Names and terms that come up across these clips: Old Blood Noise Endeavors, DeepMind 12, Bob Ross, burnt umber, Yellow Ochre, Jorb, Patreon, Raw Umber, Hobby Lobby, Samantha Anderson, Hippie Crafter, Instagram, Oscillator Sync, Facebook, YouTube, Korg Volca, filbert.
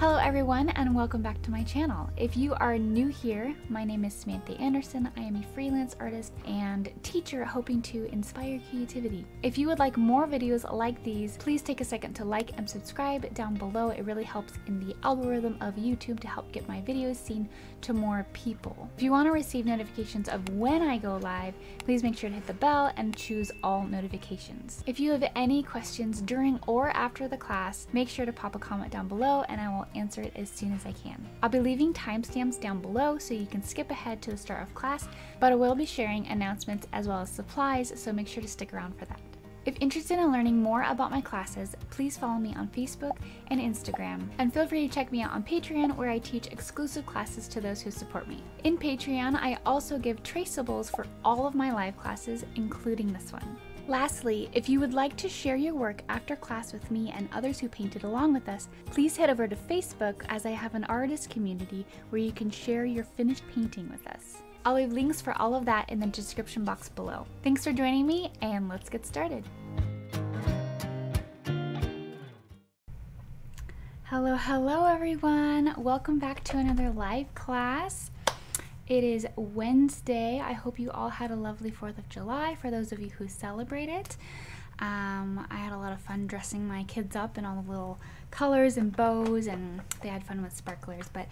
Hello everyone and welcome back to my channel. If you are new here, my name is Samantha Anderson. I am a freelance artist and teacher hoping to inspire creativity. If you would like more videos like these, please take a second to like and subscribe down below. It really helps in the algorithm of YouTube to help get my videos seen to more people. If you want to receive notifications of when I go live, please make sure to hit the bell and choose all notifications. If you have any questions during or after the class, make sure to pop a comment down below and I will answer it as soon as I can. I'll be leaving timestamps down below so you can skip ahead to the start of class, but I will be sharing announcements as well as supplies, so make sure to stick around for that. If interested in learning more about my classes, please follow me on Facebook and Instagram, and feel free to check me out on Patreon where I teach exclusive classes to those who support me. In Patreon, I also give traceables for all of my live classes, including this one. Lastly, if you would like to share your work after class with me and others who painted along with us, please head over to Facebook as I have an artist community where you can share your finished painting with us. I'll leave links for all of that in the description box below. Thanks for joining me and let's get started. Hello, hello everyone. Welcome back to another live class. It is Wednesday. I hope you all had a lovely 4th of July for those of you who celebrate it. I had a lot of fun dressing my kids up in all the little colors and bows, and they had fun with sparklers. But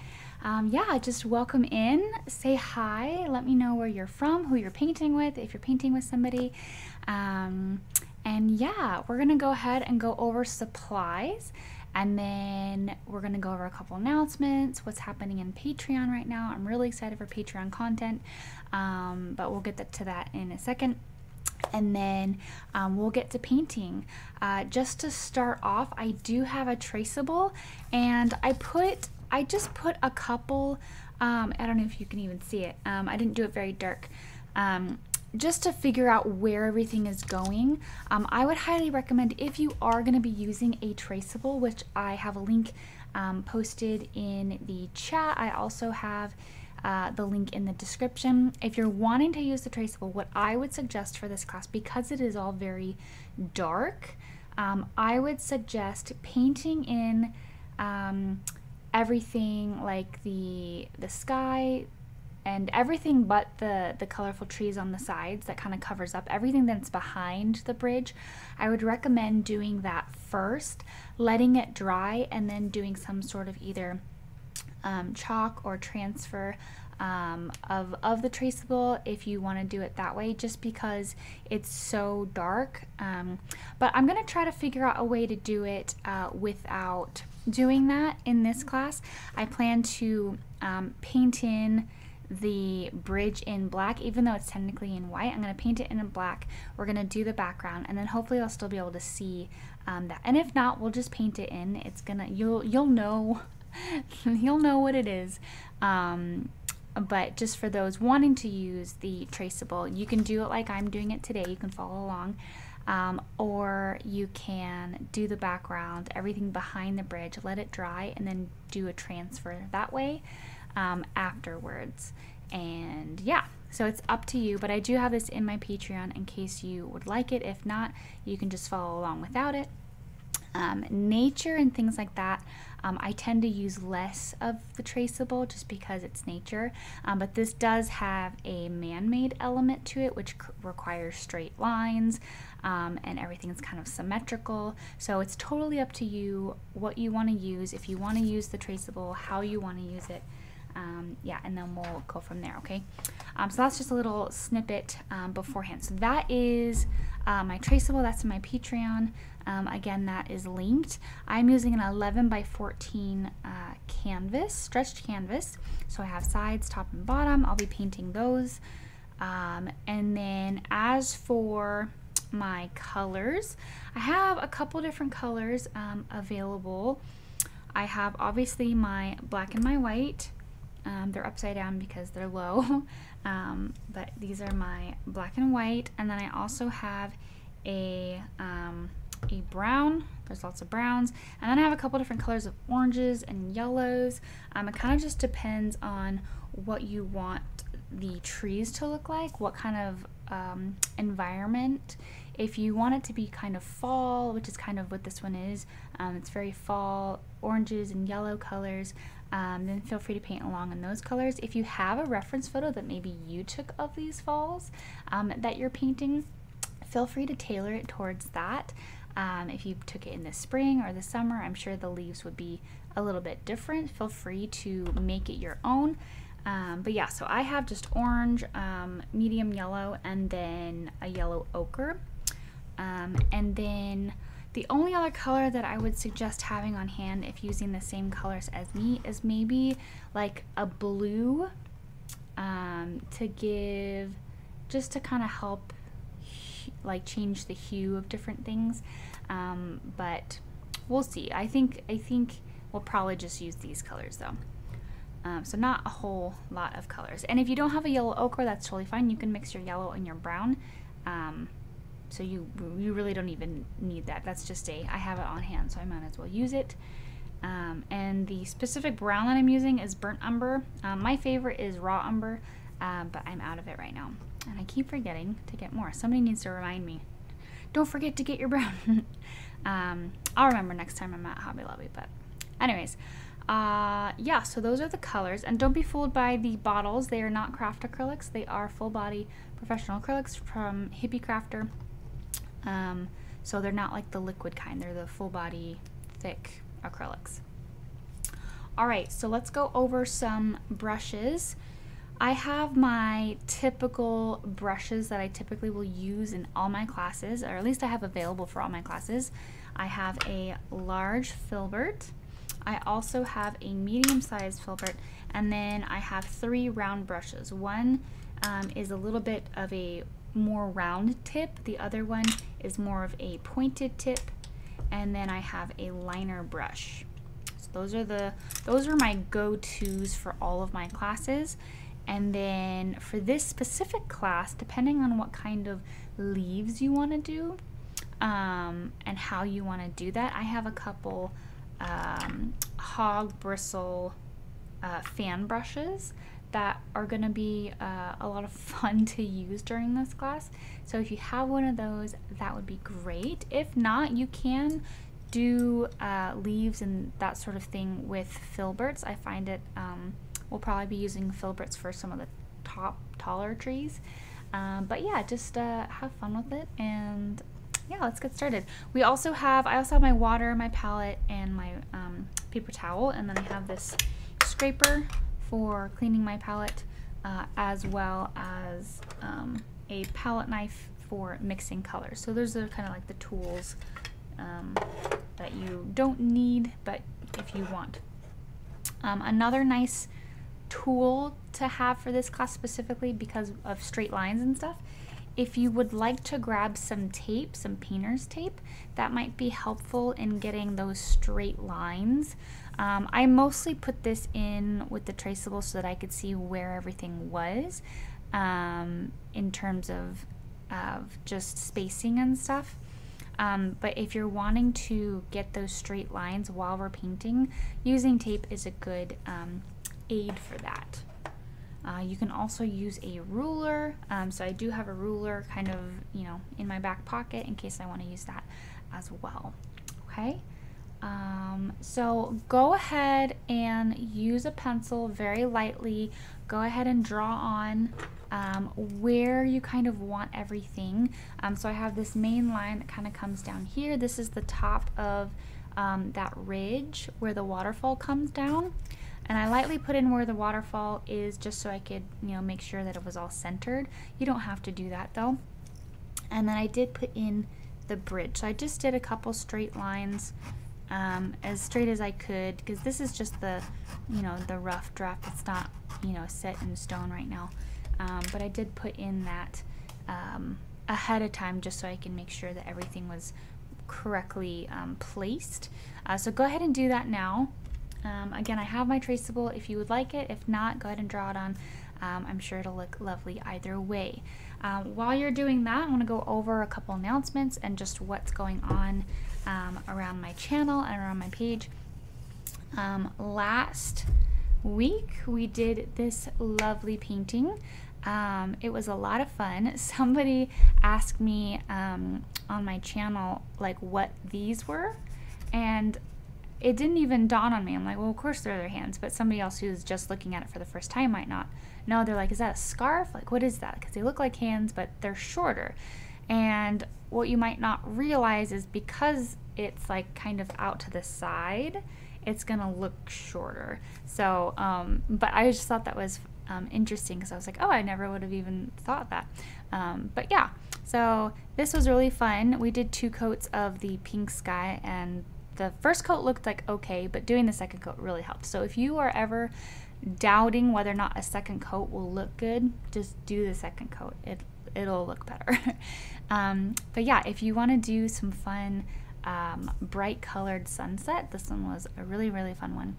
yeah, just welcome in, say hi, let me know where you're from, who you're painting with, if you're painting with somebody. And yeah, we're gonna go ahead and go over supplies. And then we're gonna go over a couple announcements, what's happening in Patreon right now. I'm really excited for Patreon content, but we'll get to that in a second. And then we'll get to painting. Just to start off, I do have a traceable, and I just put a couple, I don't know if you can even see it. I didn't do it very dark. Just to figure out where everything is going. I would highly recommend, if you are going to be using a traceable, which I have a link posted in the chat. I also have the link in the description. If you're wanting to use the traceable, what I would suggest for this class, because it is all very dark, I would suggest painting in everything, like the sky, and everything but the colorful trees on the sides that kind of covers up everything that's behind the bridge. I would recommend doing that first, letting it dry, and then doing some sort of either chalk or transfer of the traceable if you want to do it that way, just because it's so dark. But I'm going to try to figure out a way to do it without doing that in this class. I plan to paint in the bridge in black, even though it's technically in white. I'm going to paint it in black. We're going to do the background, and then hopefully I'll still be able to see that. And if not, we'll just paint it in. It's gonna, you'll know, you'll know what it is. But just for those wanting to use the traceable, you can do it like I'm doing it today. You can follow along, or you can do the background, everything behind the bridge, let it dry, and then do a transfer that way afterwards. And yeah, so it's up to you, but I do have this in my Patreon in case you would like it. If not, you can just follow along without it. Nature and things like that, I tend to use less of the traceable just because it's nature, but this does have a man-made element to it, which requires straight lines, and everything's kind of symmetrical. So it's totally up to you what you want to use, if you want to use the traceable, how you want to use it. Yeah, and then we'll go from there, okay? So that's just a little snippet beforehand. So that is my traceable, that's in my Patreon. Again, that is linked. I'm using an 11x14 canvas, stretched canvas. So I have sides, top and bottom. I'll be painting those. And then as for my colors, I have a couple different colors available. I have obviously my black and my white. They're upside down because they're low, but these are my black and white. And then I also have a brown. There's lots of browns. And then I have a couple different colors of oranges and yellows. It kind of just depends on what you want the trees to look like, what kind of environment If you want it to be kind of fall, which is kind of what this one is, it's very fall, oranges and yellow colors, then feel free to paint along in those colors. If you have a reference photo that maybe you took of these falls that you're painting, feel free to tailor it towards that. If you took it in the spring or the summer, I'm sure the leaves would be a little bit different. Feel free to make it your own. But yeah, so I have just orange, medium yellow, and then a yellow ochre. And then the only other color that I would suggest having on hand if using the same colors as me is maybe like a blue, just to kind of help like change the hue of different things. But we'll see. I think we'll probably just use these colors though. So not a whole lot of colors. And if you don't have a yellow ochre, that's totally fine. You can mix your yellow and your brown. So you really don't even need that. That's just I have it on hand, so I might as well use it. And the specific brown that I'm using is burnt umber. My favorite is raw umber, but I'm out of it right now. And I keep forgetting to get more. Somebody needs to remind me. Don't forget to get your brown. I'll remember next time I'm at Hobby Lobby, but anyways. Yeah, so those are the colors, and don't be fooled by the bottles. They are not craft acrylics. They are full body professional acrylics from Hippie Crafter. So they're not like the liquid kind. They're the full body thick acrylics. All right, so let's go over some brushes. I have my typical brushes that I typically will use in all my classes, or at least I have available for all my classes. I have a large filbert. I also have a medium-sized filbert, and then I have 3 round brushes. One is a little bit of a more round tip, the other one is more of a pointed tip, and then I have a liner brush. So those are my go-tos for all of my classes. And then for this specific class, depending on what kind of leaves you want to do and how you want to do that, I have a couple hog bristle fan brushes that are going to be a lot of fun to use during this class. So if you have one of those, that would be great. If not, you can do leaves and that sort of thing with filberts. I find it, we'll probably be using filberts for some of the taller trees. But yeah, just have fun with it, and yeah, let's get started. I also have my water, my palette, and my paper towel, and then I have this scraper for cleaning my palette, as well as a palette knife for mixing colors. So those are kind of like the tools that you don't need, but if you want. Another nice tool to have for this class specifically, because of straight lines and stuff, if you would like to grab some tape, some painter's tape, that might be helpful in getting those straight lines. I mostly put this in with the traceable so that I could see where everything was in terms of just spacing and stuff. But if you're wanting to get those straight lines while we're painting, using tape is a good aid for that. You can also use a ruler, so I do have a ruler kind of, you know, in my back pocket in case I want to use that as well. Okay, so go ahead and use a pencil very lightly. Go ahead and draw on where you kind of want everything. So I have this main line that kind of comes down here. This is the top of that ridge where the waterfall comes down. And I lightly put in where the waterfall is just so I could, you know, make sure that it was all centered. You don't have to do that though. And then I did put in the bridge. So I just did a couple straight lines, as straight as I could, because this is just the, you know, the rough draft. It's not, you know, set in stone right now. But I did put in that ahead of time just so I can make sure that everything was correctly placed. So go ahead and do that now. Again, I have my traceable if you would like it. If not, go ahead and draw it on. I'm sure it'll look lovely either way. While you're doing that, I'm going to go over a couple announcements and just what's going on around my channel and around my page. Last week we did this lovely painting It was a lot of fun. Somebody asked me on my channel like what these were, and it didn't even dawn on me. I'm like, well, of course they're their hands, but somebody else who's just looking at it for the first time might not know. They're like, is that a scarf? Like, what is that? Because they look like hands, but they're shorter. And what you might not realize is because it's like kind of out to the side, it's gonna look shorter. So, but I just thought that was interesting, because I was like, oh, I never would have even thought that. But yeah, so this was really fun. We did 2 coats of the pink sky, and the first coat looked like okay, but doing the second coat really helped. So if you are ever doubting whether or not a second coat will look good, just do the second coat. It'll look better. But yeah, if you want to do some fun bright colored sunset, this one was a really fun one.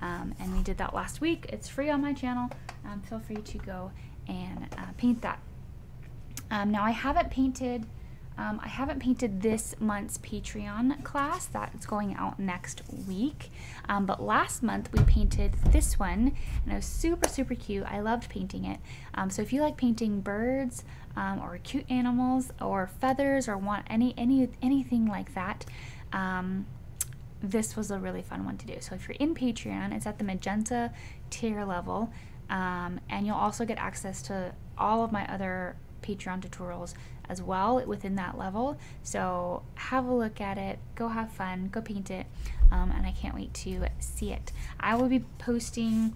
And we did that last week. It's free on my channel. Feel free to go and paint that. Now I haven't painted this month's Patreon class. That's going out next week. But last month we painted this one, and it was super cute. I loved painting it. So if you like painting birds or cute animals or feathers, or want anything like that, this was a really fun one to do. So if you're in Patreon, it's at the magenta tier level, and you'll also get access to all of my other Patreon tutorials as well within that level. So have a look at it, go have fun, go paint it, and I can't wait to see it. I will be posting,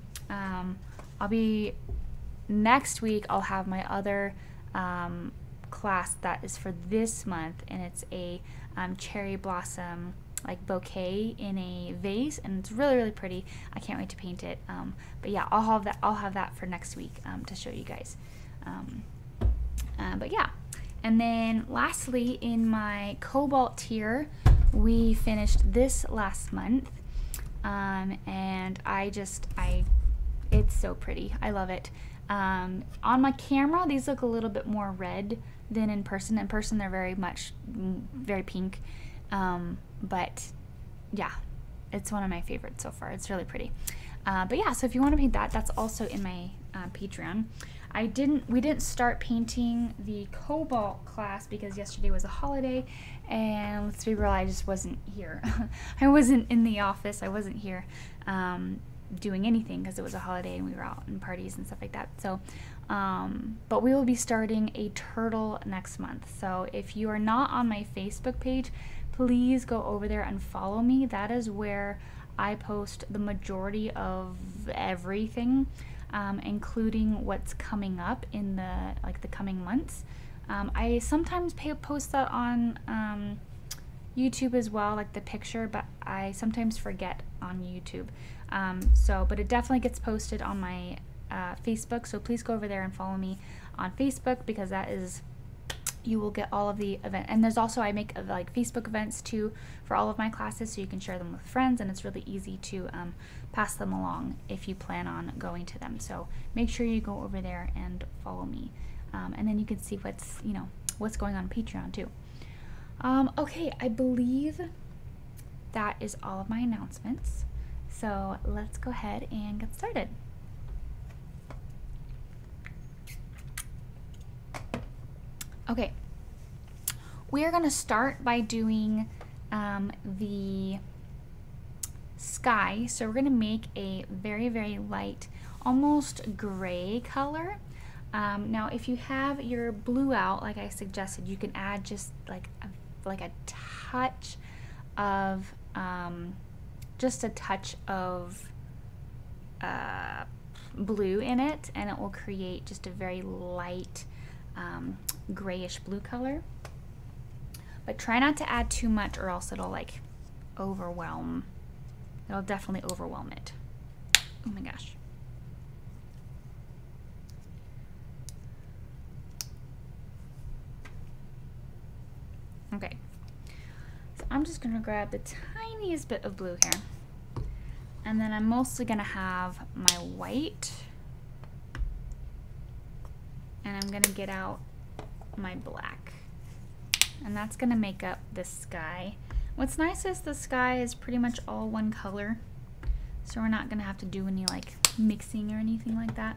next week I'll have my other class that is for this month, and it's a cherry blossom like bouquet in a vase, and it's really pretty. I can't wait to paint it. But yeah, I'll have that for next week to show you guys. But yeah, and then lastly, in my cobalt tier, we finished this last month, and it's so pretty. I love it. On my camera, these look a little bit more red than in person. In person, they're very pink. But yeah, it's one of my favorites so far. It's really pretty. But yeah, so if you want to paint that, that's also in my Patreon. We didn't start painting the cobalt class because yesterday was a holiday, and let's be real, I just wasn't here. I wasn't in the office. I wasn't here doing anything because it was a holiday and we were out in parties and stuff like that. So, but we will be starting a turtle next month. So if you are not on my Facebook page, please go over there and follow me. That is where I post the majority of everything, including what's coming up in the coming months. I sometimes post that on YouTube as well, like the picture, but I sometimes forget on YouTube. But it definitely gets posted on my Facebook, so please go over there and follow me on Facebook, because you will get all of the event. And there's also, I make like Facebook events too for all of my classes, so you can share them with friends, and it's really easy to pass them along if you plan on going to them. So make sure you go over there and follow me, and then you can see what's going on Patreon too. Okay, I believe that is all of my announcements. So let's go ahead and get started. Okay, we are going to start by doing the sky. So we're going to make a very light, almost gray color. Now, if you have your blue out, like I suggested, you can add just like a touch of blue in it, and it will create just a very light grayish blue color. But try not to add too much, or else it'll it'll definitely overwhelm it. Oh my gosh. Okay, so I'm just gonna grab the tiniest bit of blue here, and then I'm mostly gonna have my white, and I'm gonna get out my black, and that's gonna make up the sky. What's nice is the sky is pretty much all one color, so we're not gonna have to do any like mixing or anything like that.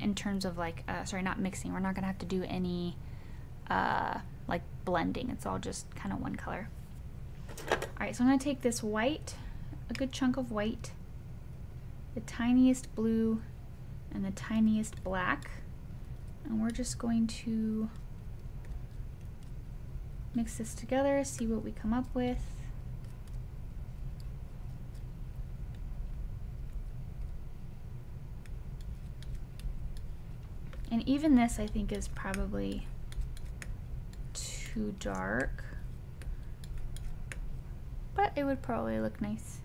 in terms of like, sorry, not mixing. We're not gonna have to do any like blending. It's all just kind of one color. All right, so I'm gonna take this white, a good chunk of white, the tiniest blue, and the tiniest black, and we're just going to mix this together, see what we come up with. And even this, I think, is probably too dark, but it would probably look nice.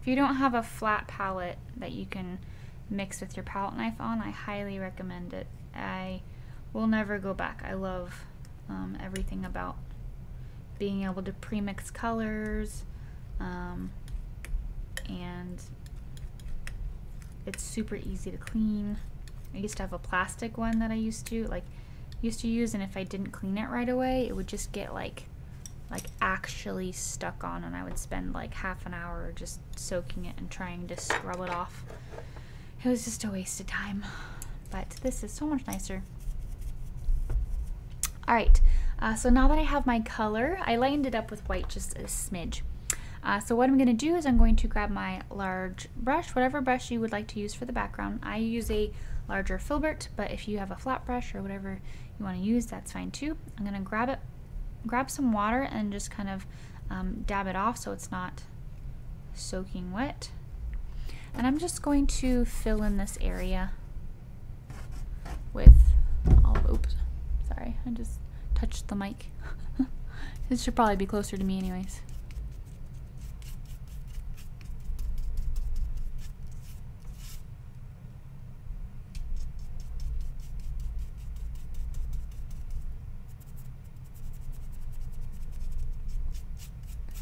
If you don't have a flat palette that you can mix with your palette knife on, I highly recommend it. I will never go back. I love everything about being able to pre-mix colors, and it's super easy to clean. I used to have a plastic one that I used to use, and if I didn't clean it right away, it would just get like actually stuck on, and I would spend like half an hour just soaking it and trying to scrub it off. It was just a waste of time, but this is so much nicer. All right, so now that I have my color, I lightened it up with white just a smidge. So what I'm gonna do is I'm going to grab my large brush, whatever brush you would like to use for the background. I use a larger filbert, but if you have a flat brush or whatever you wanna use, that's fine too. I'm gonna grab it, grab some water and just kind of dab it off so it's not soaking wet. And I'm just going to fill in this area with all, oops, sorry, I just touched the mic. This should probably be closer to me anyways.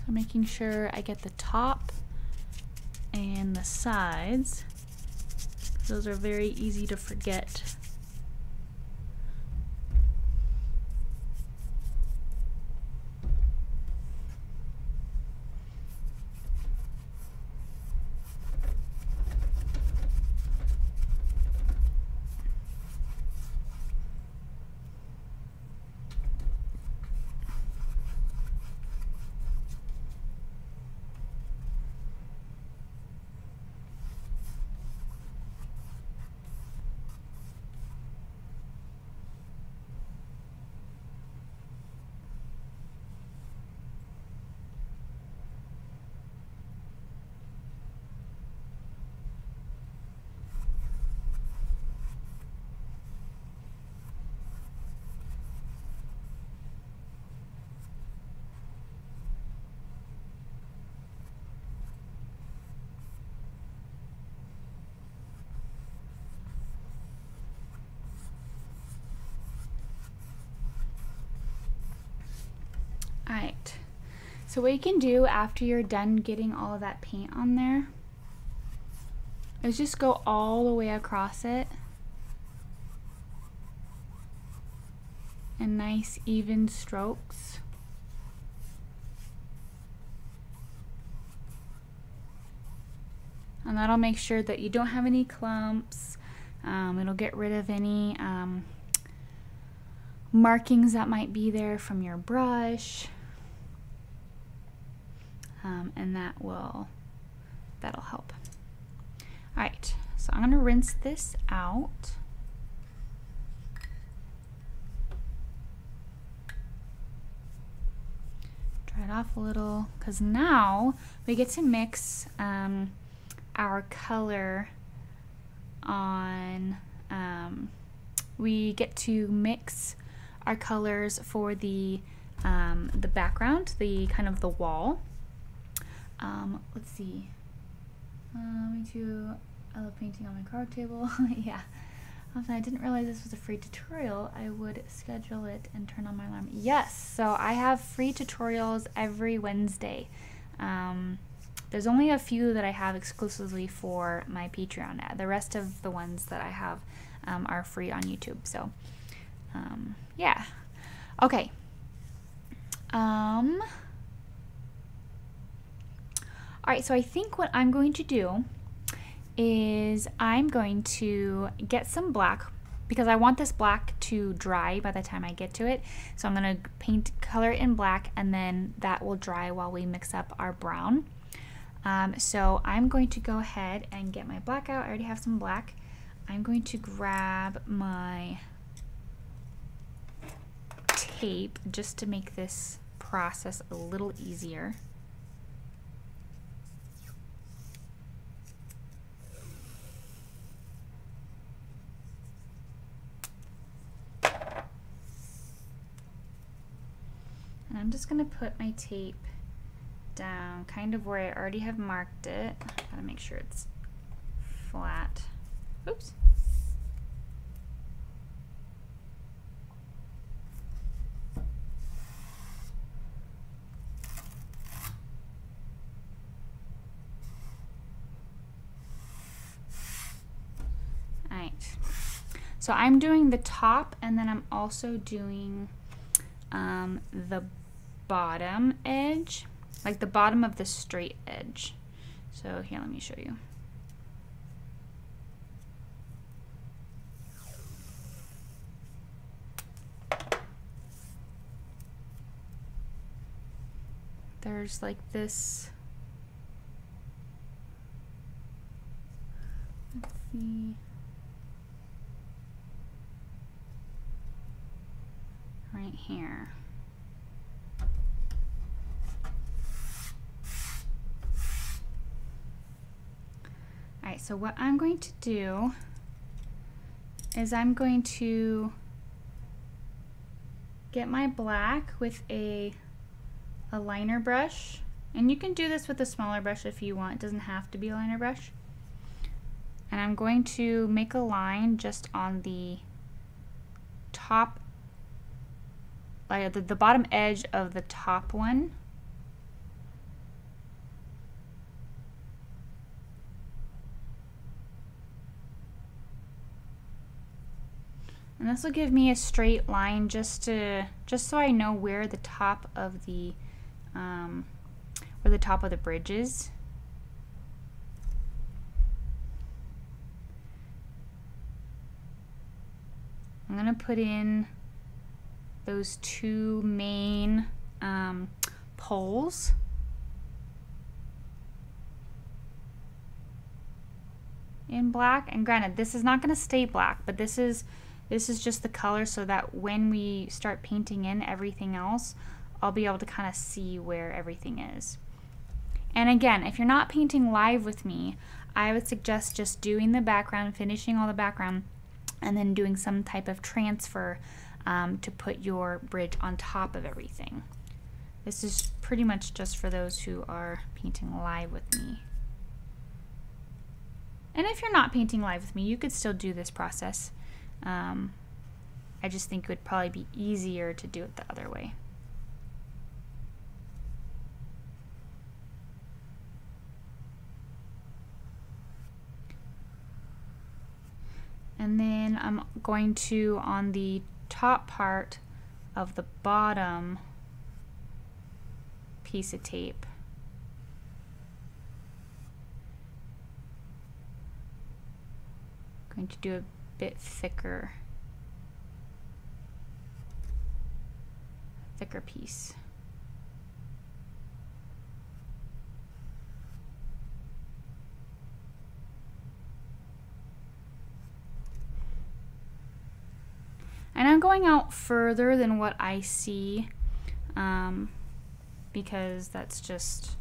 Making sure I get the top and the sides. Those are very easy to forget. Alright, so what you can do after you're done getting all of that paint on there is just go all the way across it in nice even strokes. And that'll make sure that you don't have any clumps. It'll get rid of any markings that might be there from your brush. And that'll help. All right, so I'm gonna rinse this out. Dry it off a little, because now we get to mix our color on, we get to mix our colors for the background, the kind of the wall. Let's see. Let me do a little painting on my card table. Yeah. Often I didn't realize this was a free tutorial. I would schedule it and turn on my alarm. Yes. So I have free tutorials every Wednesday. There's only a few that I have exclusively for my Patreon. The rest of the ones that I have are free on YouTube. So Yeah. Okay. All right, so I think what I'm going to do is I'm going to get some black because I want this black to dry by the time I get to it. So I'm gonna color it in black, and then that will dry while we mix up our brown. So I'm going to go ahead and get my black out. I already have some black. I'm going to grab my tape just to make this process a little easier. I'm just gonna put my tape down kind of where I already have marked it. Gotta make sure it's flat. Oops. All right. So I'm doing the top, and then I'm also doing the bottom edge, like the bottom of the straight edge. So here, let me show you. There's like this, let's see, right here. So what I'm going to do is I'm going to get my black with a liner brush, and you can do this with a smaller brush if you want. It doesn't have to be a liner brush. And I'm going to make a line just on the top, like the bottom edge of the top one. And this will give me a straight line just so I know where the top of the bridge is. I'm gonna put in those two main poles. In black, and granted, this is not gonna stay black, but this is just the color so that when we start painting in everything else, I'll be able to kind of see where everything is. And again, if you're not painting live with me, I would suggest just doing the background, finishing all the background, and then doing some type of transfer to put your bridge on top of everything. This is pretty much just for those who are painting live with me. And if you're not painting live with me, you could still do this process. I just think it would probably be easier to do it the other way. And then I'm going to, on the top part of the bottom piece of tape, I'm going to do a bit thicker piece. And I'm going out further than what I see because that's just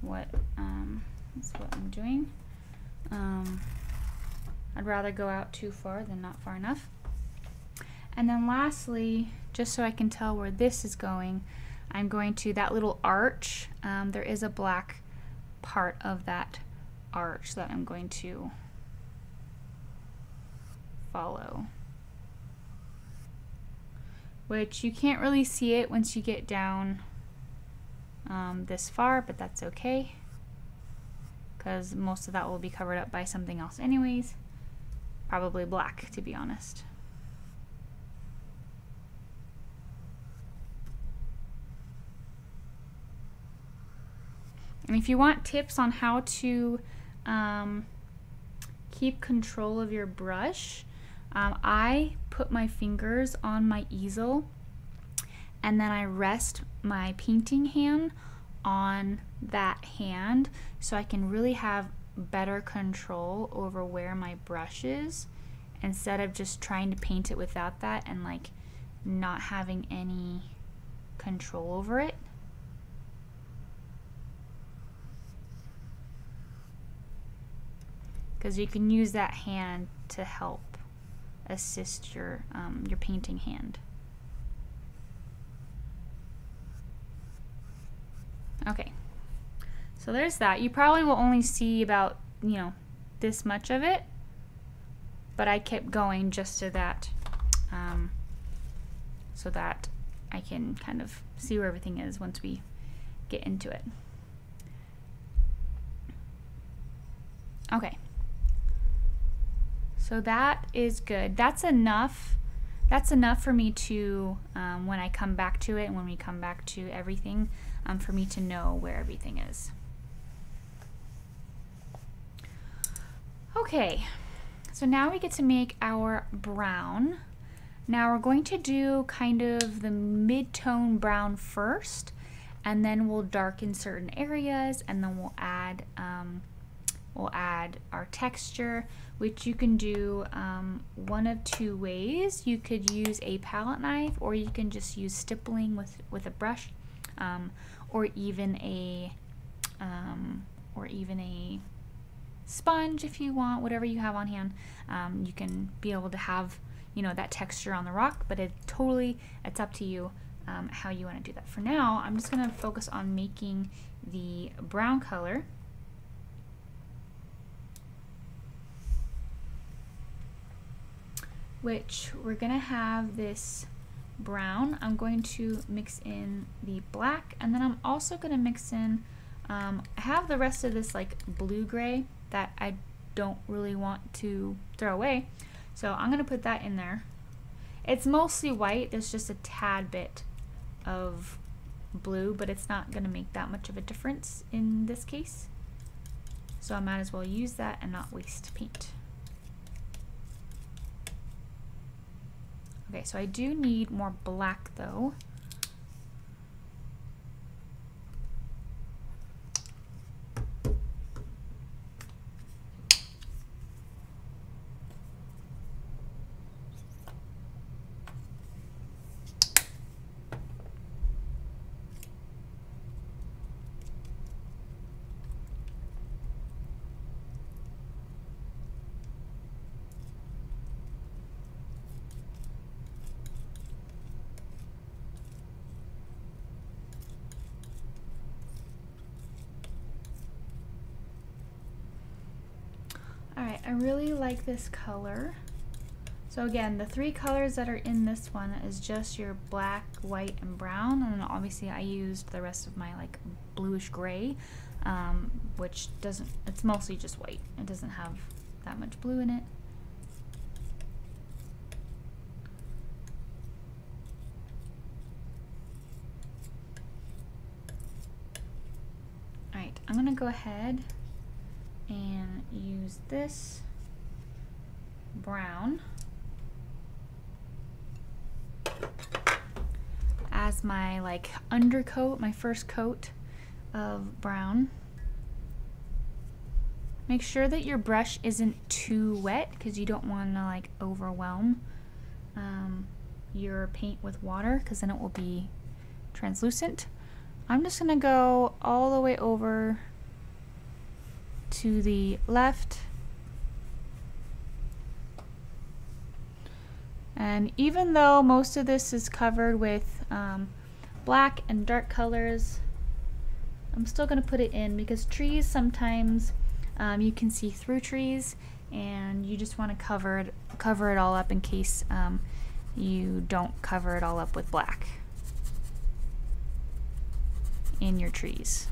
what I'm doing. I'd rather go out too far than not far enough. And then lastly, just so I can tell where this is going, I'm going to that little arch. There is a black part of that arch that I'm going to follow, which you can't really see it once you get down this far, but that's okay, because most of that will be covered up by something else anyways. probably black, to be honest. And if you want tips on how to keep control of your brush, I put my fingers on my easel and then I rest my painting hand on that hand so I can really have better control over where my brush is, instead of just trying to paint it without that and like not having any control over it. Because you can use that hand to help assist your painting hand. Okay, so there's that. You probably will only see about, you know, this much of it, but I kept going just so that so that I can kind of see where everything is once we get into it. Okay, so that is good. That's enough. That's enough for me to, when I come back to it and when we come back to everything, for me to know where everything is. Okay, so now we get to make our brown. Now we're going to do kind of the mid-tone brown first, and then we'll darken certain areas, and then we'll add our texture, which you can do one of two ways. You could use a palette knife, or you can just use stippling with a brush, or even a sponge if you want. Whatever you have on hand, you can be able to have, you know, that texture on the rock. But it totally, it's up to you how you want to do that. For now, I'm just going to focus on making the brown color. Which we're gonna have this brown. I'm going to mix in the black, and then I'm also gonna mix in, I have the rest of this like blue gray that I don't really want to throw away. So I'm gonna put that in there. It's mostly white, there's just a tad bit of blue, but it's not gonna make that much of a difference in this case. So I might as well use that and not waste paint. Okay, so I do need more black though. I really like this color. So again, the three colors that are in this one is just your black, white, and brown, and then obviously I used the rest of my like bluish gray, which doesn't, it's mostly just white. It doesn't have that much blue in it. All right, I'm gonna go ahead and use this brown as my like undercoat, my first coat of brown. Make sure that your brush isn't too wet because you don't want to like overwhelm your paint with water, because then it will be translucent. I'm just gonna go all the way over to the left, and even though most of this is covered with black and dark colors, I'm still gonna put it in because trees sometimes you can see through trees, and you just want to cover it all up in case you don't cover it all up with black in your trees.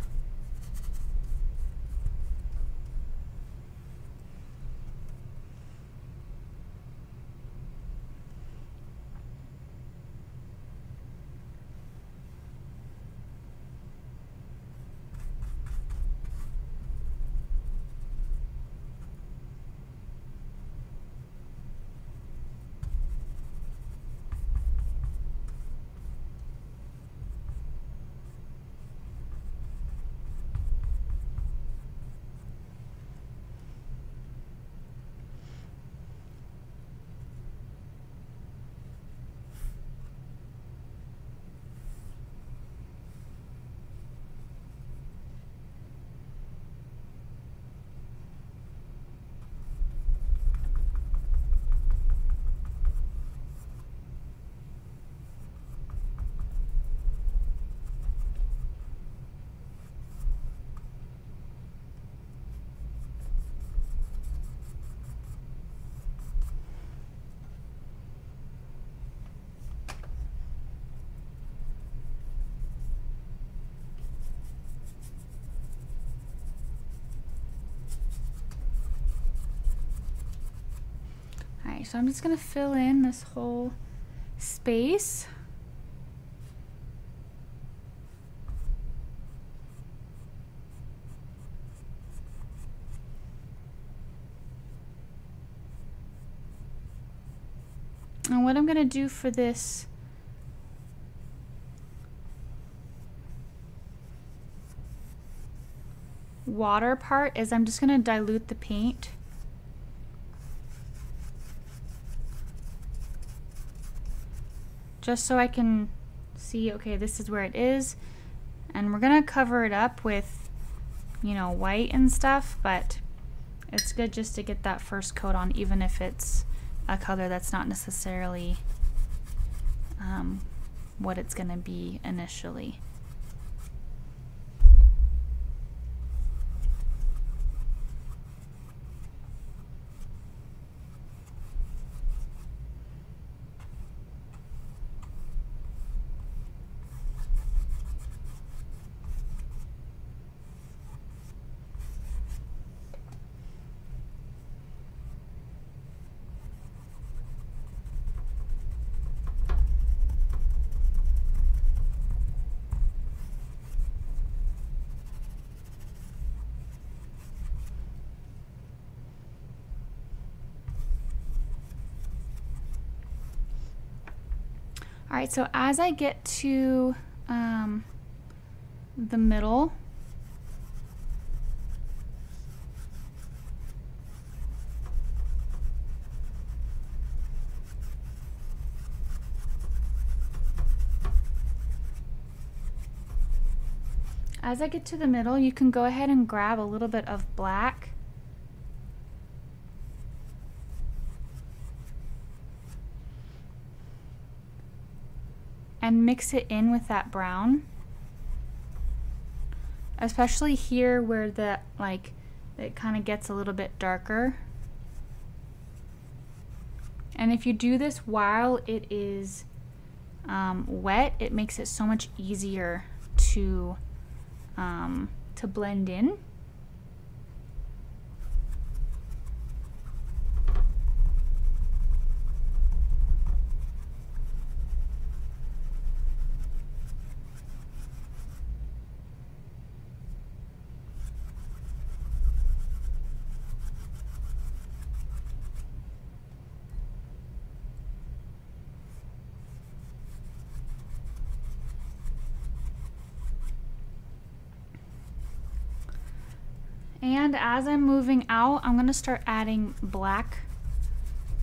Okay, so I'm just gonna fill in this whole space. And what I'm gonna do for this water part is I'm just gonna dilute the paint. Just so I can see, okay, this is where it is. And we're gonna cover it up with, you know, white and stuff, but it's good just to get that first coat on, even if it's a color that's not necessarily what it's gonna be initially. Alright, so as I get to the middle, you can go ahead and grab a little bit of black. And mix it in with that brown, especially here where the it kind of gets a little bit darker. And if you do this while it is wet, it makes it so much easier to blend in. And as I'm moving out, I'm gonna start adding black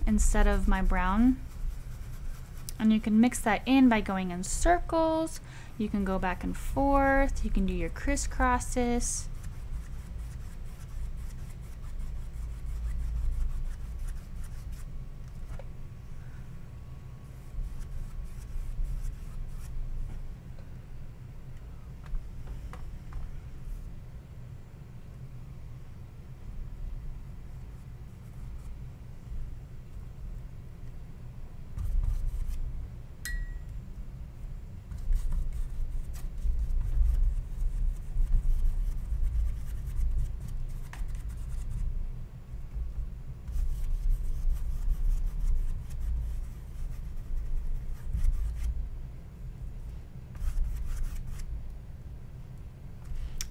instead of my brown. And you can mix that in by going in circles. You can go back and forth. You can do your crisscrosses.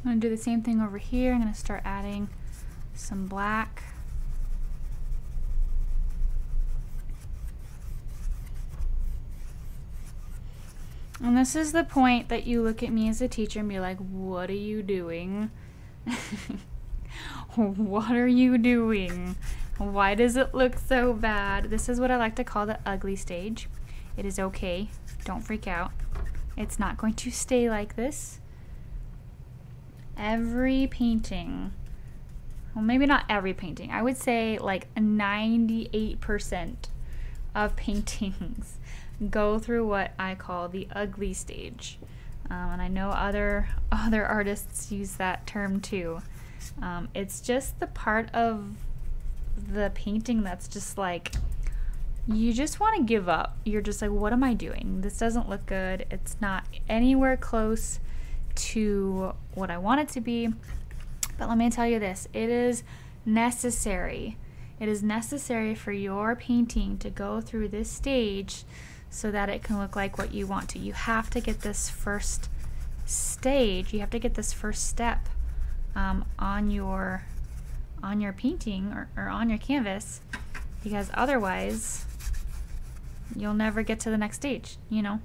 I'm gonna do the same thing over here. I'm gonna start adding some black. And this is the point that you look at me as a teacher and be like, what are you doing? What are you doing? Why does it look so bad? This is what I like to call the ugly stage. It is okay, don't freak out. It's not going to stay like this. Every painting, well, maybe not every painting, I would say like 98% of paintings go through what I call the ugly stage, and I know other artists use that term too. It's just the part of the painting that's just like, you just want to give up. You're just like, what am I doing? This doesn't look good. It's not anywhere close to what I want it to be. But let me tell you this, it is necessary. It is necessary for your painting to go through this stage so that it can look like what you want to. You have to get this first stage, you have to get this first step on your painting or on your canvas, because otherwise you'll never get to the next stage, you know.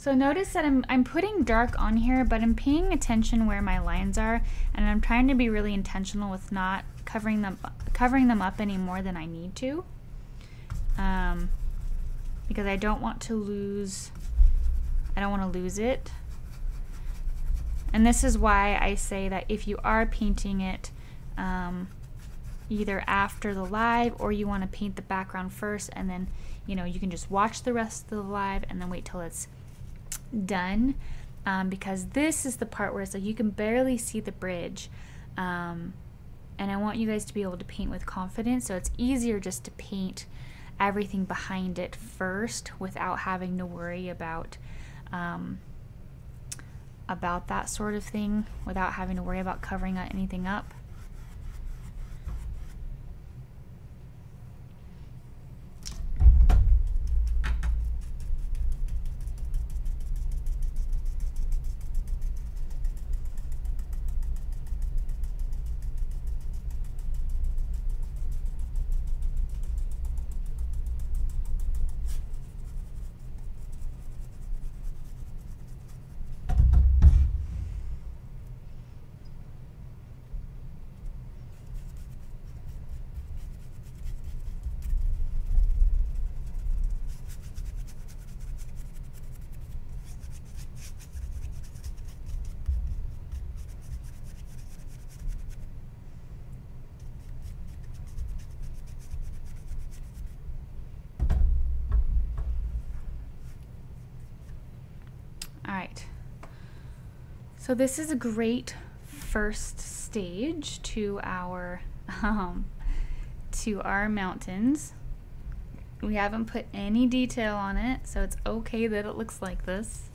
So notice that I'm putting dark on here, but I'm paying attention where my lines are, and I'm trying to be really intentional with not covering them up any more than I need to, because I don't want to lose it. And this is why I say that if you are painting it either after the live, or you want to paint the background first, and then you can just watch the rest of the live and then wait till it's done, because this is the part where it's like you can barely see the bridge, and I want you guys to be able to paint with confidence, so it's easier just to paint everything behind it first without having to worry about that sort of thing, without having to worry about covering anything up. So this is a great first stage to our mountains. We haven't put any detail on it, so it's okay that it looks like this.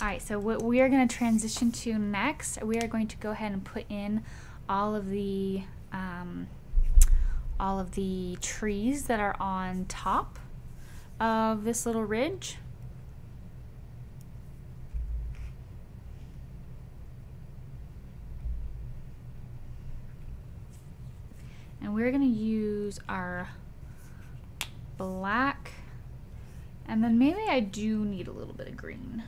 All right, so what we are going to transition to next, we are going to go ahead and put in all of the trees that are on top of this little ridge. And we're gonna use our black, and then maybe I do need a little bit of green.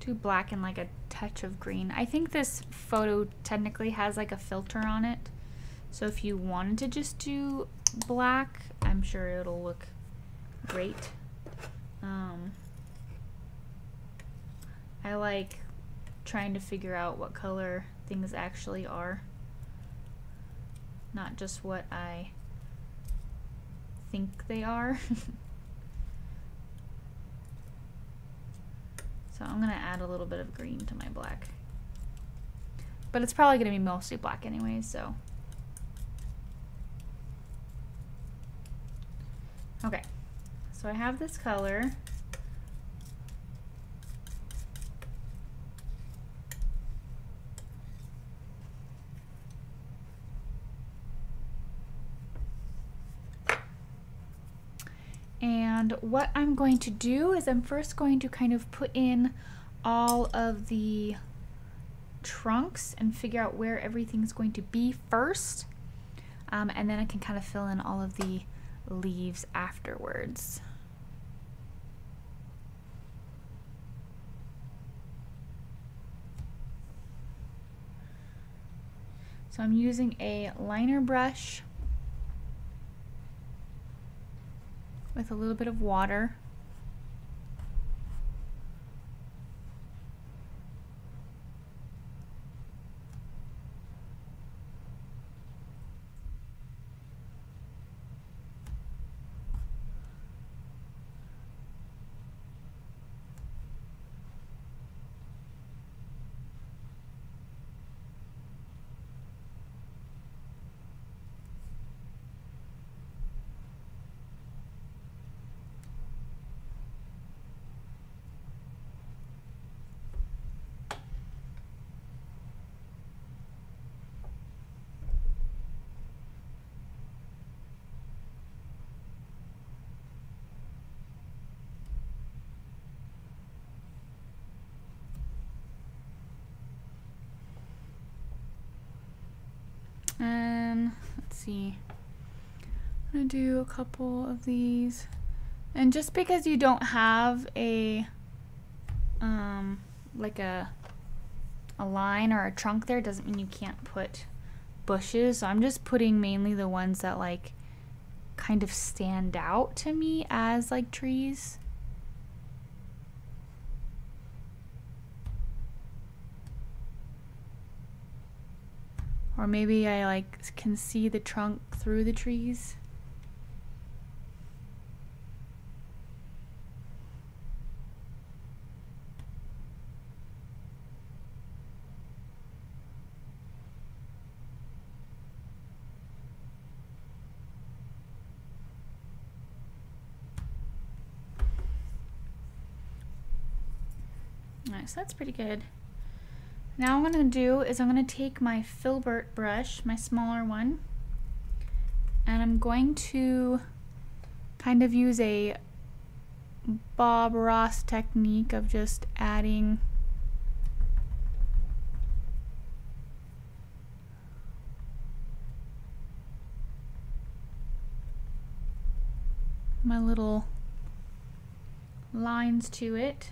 Do black and like a touch of green. I think this photo technically has like a filter on it, so if you wanted to just do black, I'm sure it'll look great. I like trying to figure out what color things actually are, not just what I think they are. So I'm gonna add a little bit of green to my black, but it's probably gonna be mostly black anyway, so okay. So I have this color. And what I'm going to do is I'm first going to kind of put in all of the trunks and figure out where everything's going to be first, and then I can kind of fill in all of the leaves afterwards. So I'm using a liner brush with a little bit of water. And let's see, I'm gonna do a couple of these. And just because you don't have a like a line or a trunk there doesn't mean you can't put bushes. So I'm just putting mainly the ones that like kind of stand out to me as like trees. Or maybe I like can see the trunk through the trees. Alright, so that's pretty good. Now what I'm going to do is I'm going to take my filbert brush, my smaller one, and I'm going to kind of use a Bob Ross technique of just adding my little lines to it.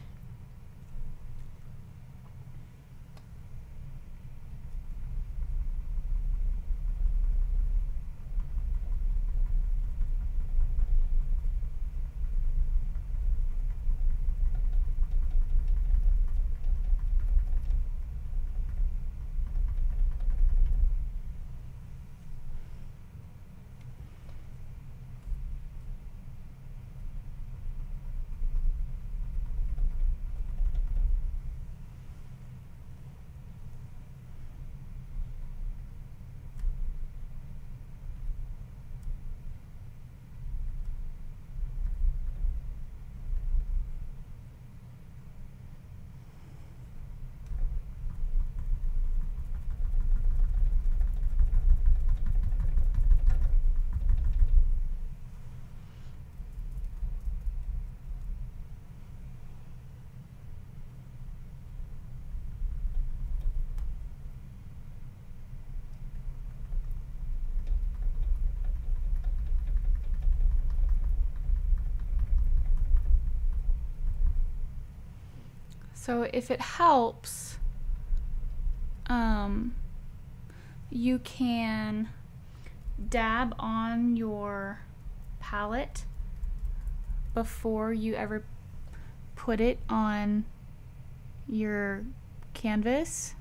So if it helps, you can dab on your palette before you ever put it on your canvas.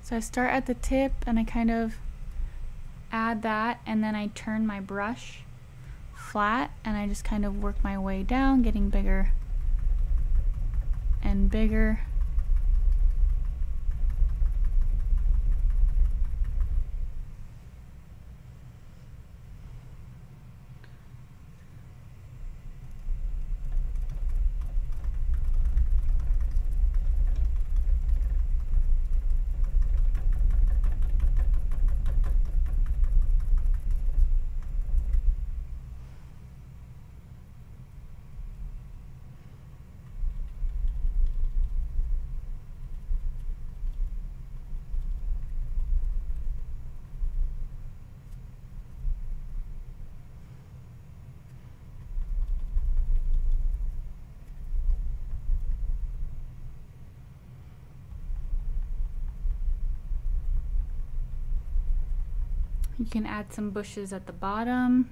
So I start at the tip and I kind of add that, and then I turn my brush flat and I just kind of work my way down, getting bigger and bigger. You can add some bushes at the bottom.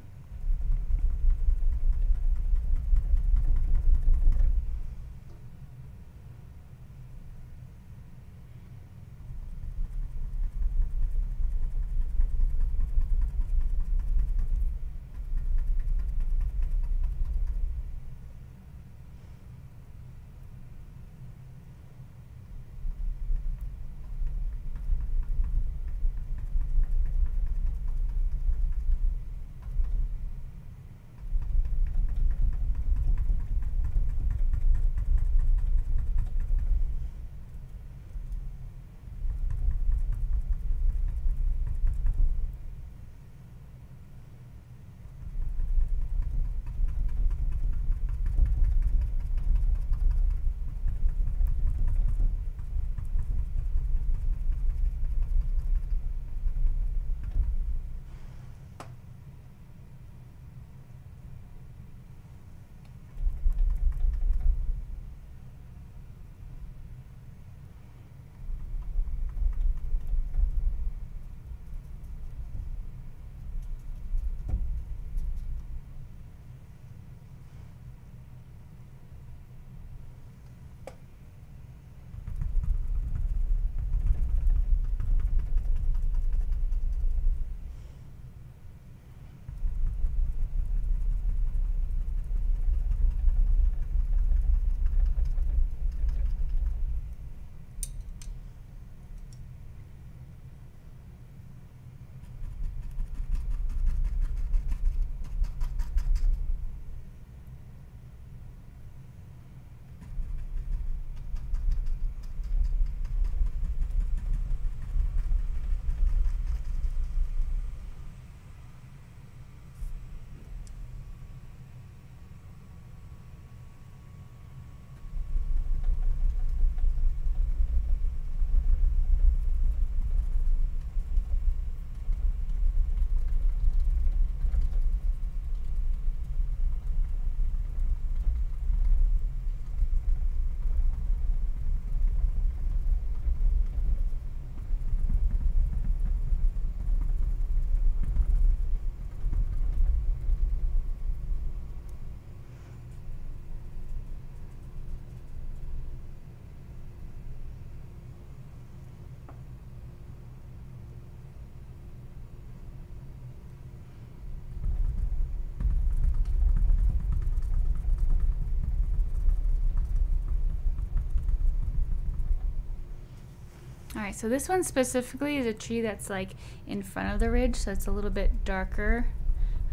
Alright, so this one specifically is a tree that's like in front of the ridge, so it's a little bit darker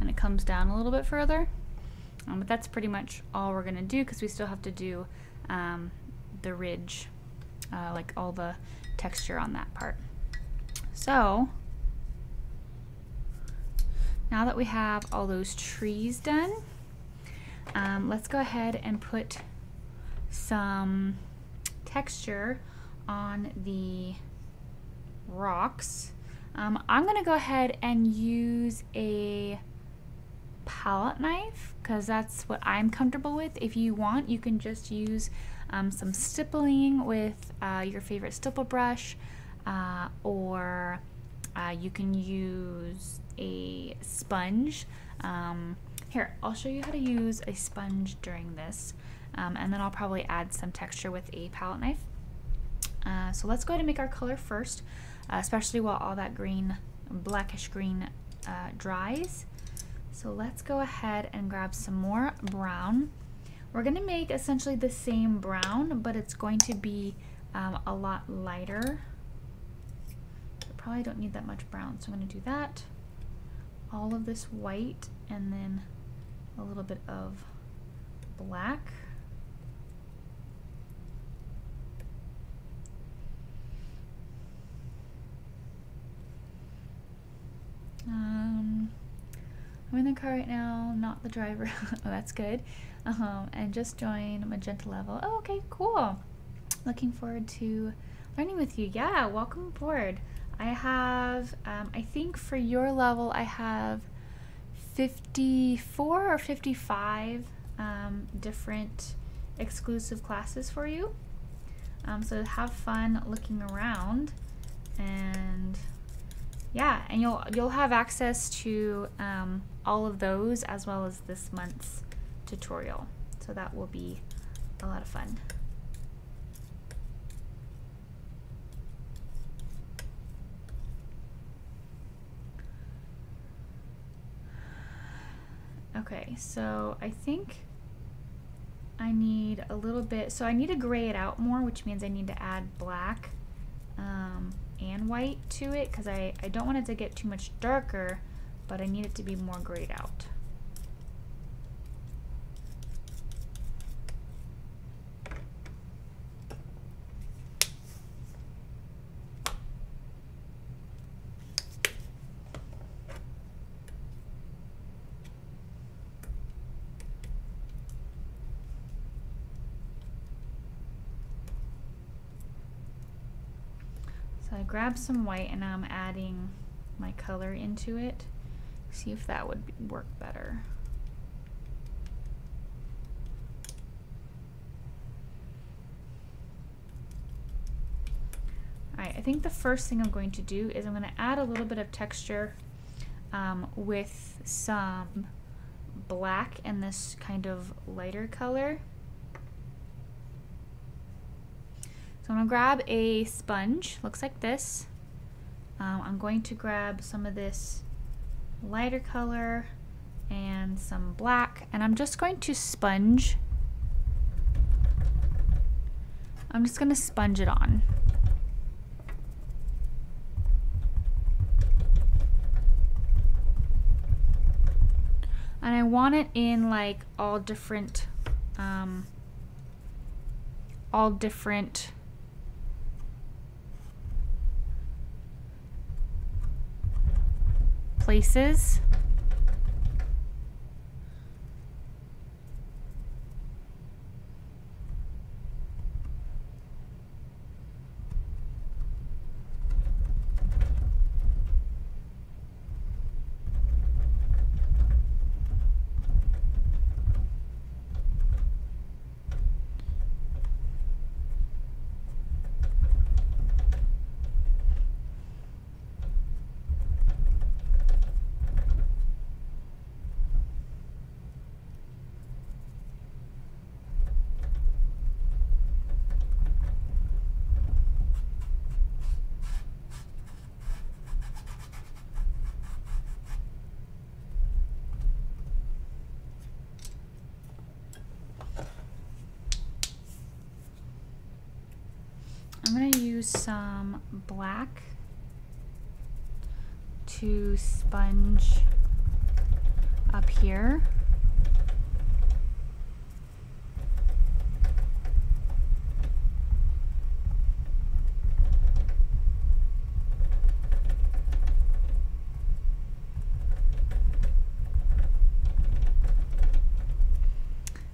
and it comes down a little bit further. But that's pretty much all we're going to do because we still have to do the ridge, like all the texture on that part. So now that we have all those trees done, let's go ahead and put some texture on the rocks. I'm gonna go ahead and use a palette knife because that's what I'm comfortable with. If you want, you can just use some stippling with your favorite stipple brush, or you can use a sponge. Here, I'll show you how to use a sponge during this, and then I'll probably add some texture with a palette knife. So let's go ahead and make our color first, especially while all that green, blackish green dries. So let's go ahead and grab some more brown. We're going to make essentially the same brown, but it's going to be a lot lighter. I probably don't need that much brown, so I'm going to do that. All of this white and then a little bit of black. I'm in the car right now, not the driver. Oh, that's good. And just joined magenta level. Oh, okay, cool. Looking forward to learning with you. Yeah, welcome aboard. I have, I think for your level, I have 54 or 55 different exclusive classes for you. So have fun looking around, and yeah, and you'll have access to all of those as well as this month's tutorial. So that will be a lot of fun. Okay, so I think I need a little bit, so I need to gray it out more, which means I need to add black and white to it, because I don't want it to get too much darker, but I need it to be more grayed out. Grab some white and I'm adding my color into it. See if that would work better. Alright, I think the first thing I'm going to do is I'm going to add a little bit of texture with some black and this kind of lighter color. So I'm going to grab a sponge, looks like this. I'm going to grab some of this lighter color and some black, and I'm just going to sponge. I'm just going to sponge it on. And I want it in like all different places. use some black to sponge up here.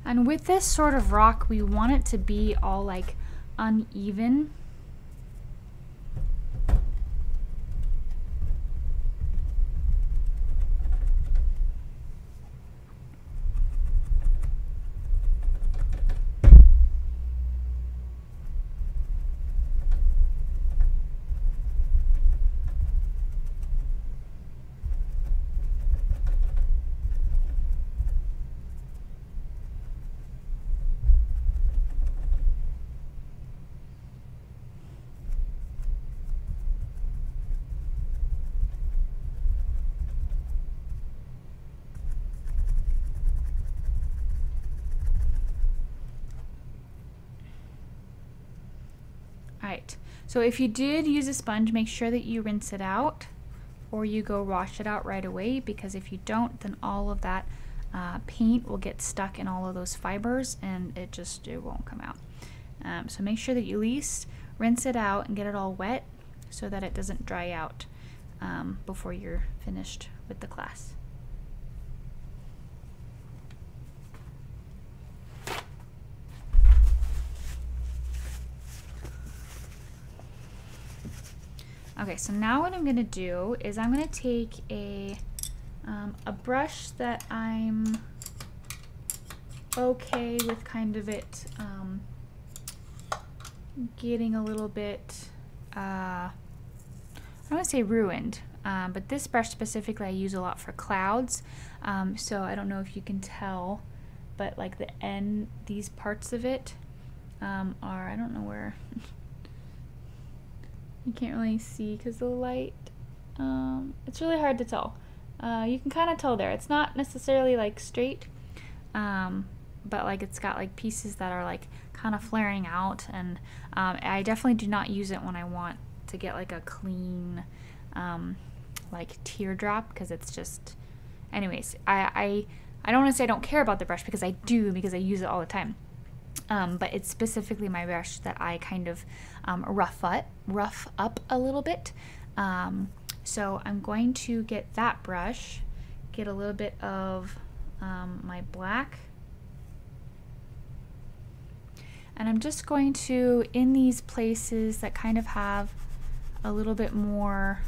And with this sort of rock, we want it to be all like uneven. Right. So if you did use a sponge, make sure that you rinse it out or you go wash it out right away, because if you don't, then all of that paint will get stuck in all of those fibers and it won't come out. So make sure that you at least rinse it out and get it all wet so that it doesn't dry out before you're finished with the class. Okay, so now what I'm gonna do is I'm gonna take a brush that I'm okay with kind of it getting a little bit, I don't wanna say ruined, but this brush specifically I use a lot for clouds. So I don't know if you can tell, but like the end, these parts of it are, I don't know where. You can't really see because the light, it's really hard to tell. You can kind of tell there. It's not necessarily like straight, but like it's got like pieces that are like kind of flaring out, and I definitely do not use it when I want to get like a clean like teardrop, because it's just, anyways, I don't want to say I don't care about the brush, because I do, because I use it all the time. But it's specifically my brush that I kind of rough up a little bit. So I'm going to get that brush, get a little bit of my black. And I'm just going to, in these places that kind of have a little bit more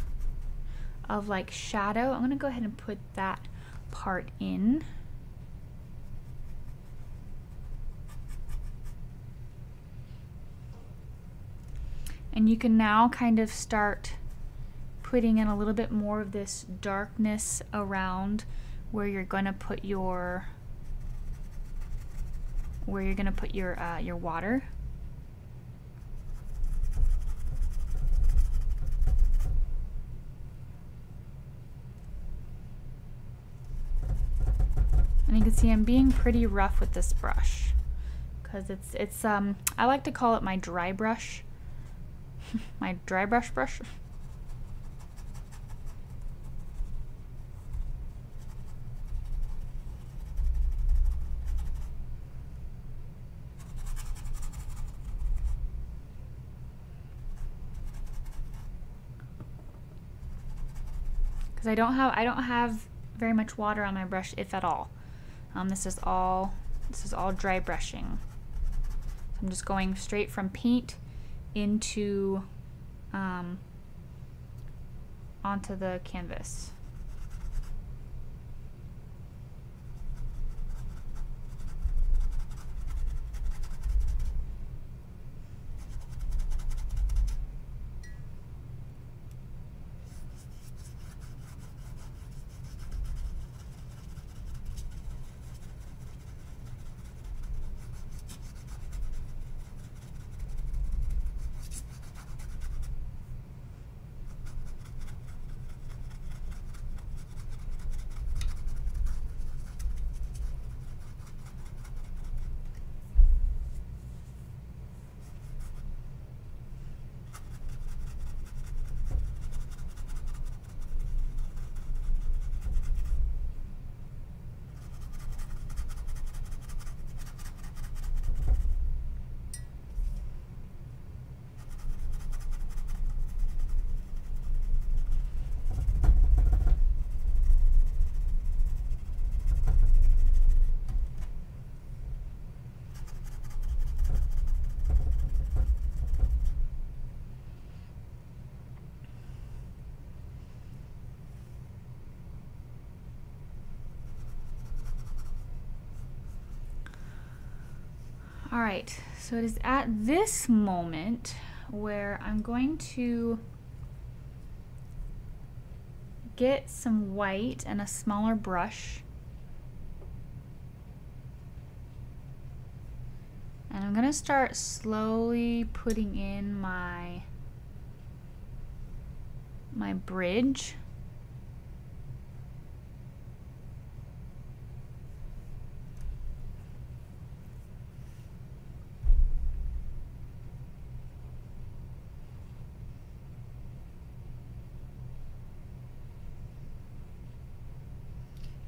of like shadow, I'm going to go ahead and put that part in. And you can now kind of start putting in a little bit more of this darkness around where you're going to put your your water. And you can see I'm being pretty rough with this brush, because it's I like to call it my dry brush. My dry brush. Because I don't have very much water on my brush, if at all. This is all dry brushing. So I'm just going straight from paint into onto the canvas. All right, so it is at this moment where I'm going to get some white and a smaller brush. And I'm gonna start slowly putting in my bridge.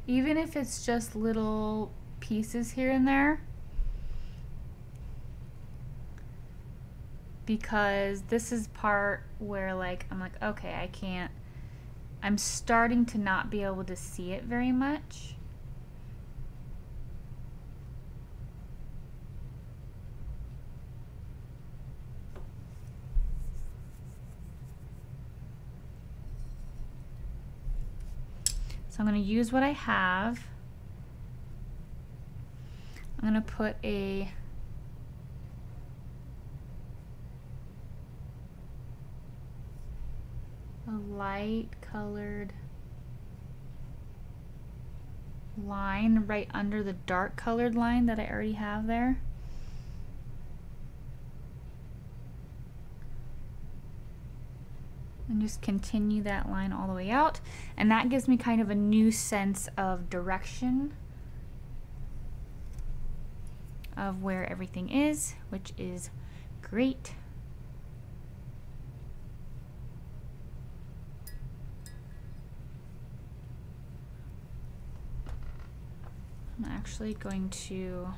Even if it's just little pieces here and there, because this is part where like I'm like, okay, I'm starting to not be able to see it very much. So I'm going to use what I have. I'm going to put a light colored line right under the dark colored line that I already have there. And just continue that line all the way out, and that gives me kind of a new sense of direction of where everything is, which is great. I'm actually going to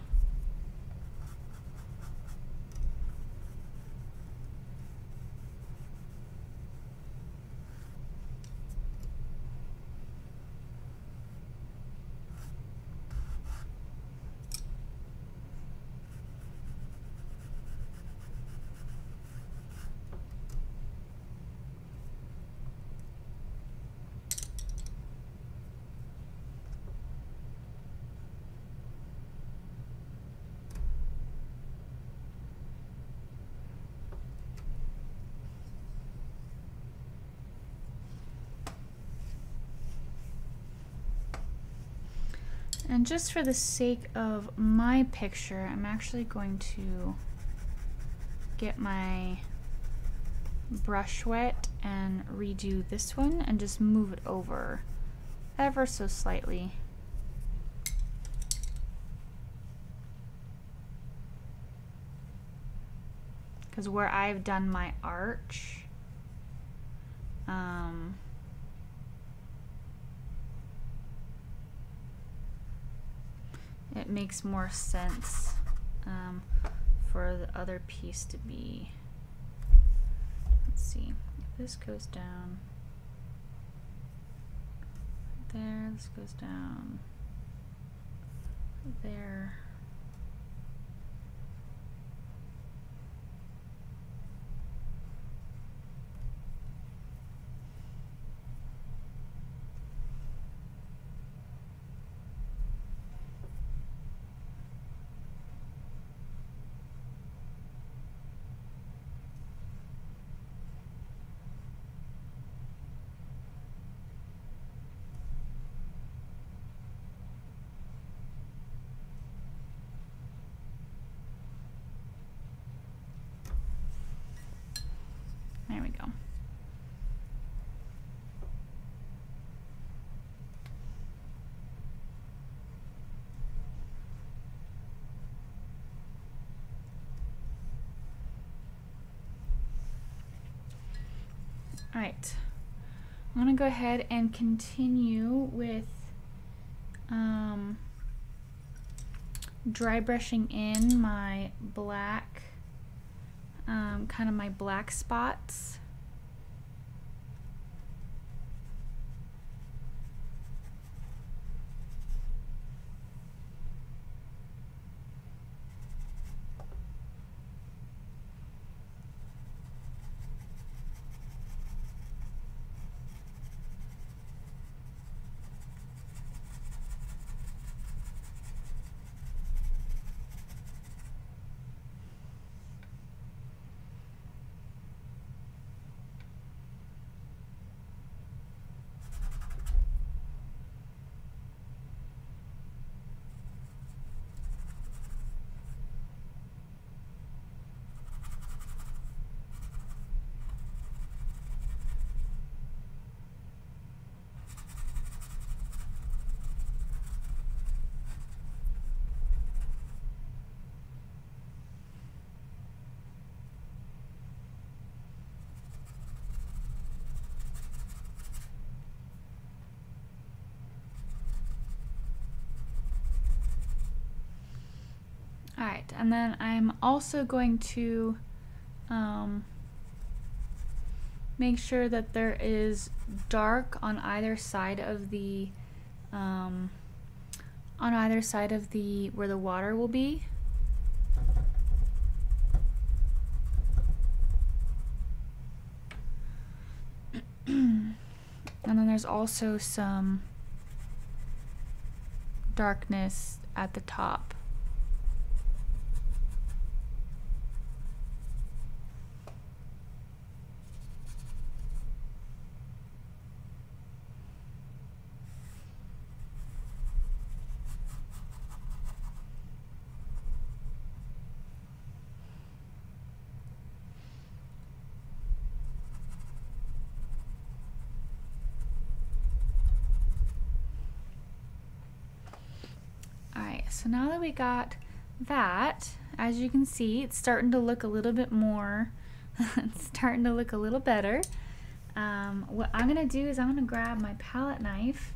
And just for the sake of my picture, I'm actually going to get my brush wet and redo this one and just move it over ever so slightly. Because where I've done my arch, it makes more sense for the other piece to be. Let's see, if this goes down there, this goes down there. All right, I'm gonna go ahead and continue with dry brushing in my black, kind of my black spots. Perfect. And then I'm also going to make sure that there is dark on either side of the where the water will be. And then there's also some darkness at the top. So now that we got that, as you can see, it's starting to look a little bit more, it's starting to look a little better. What I'm going to do is I'm going to grab my palette knife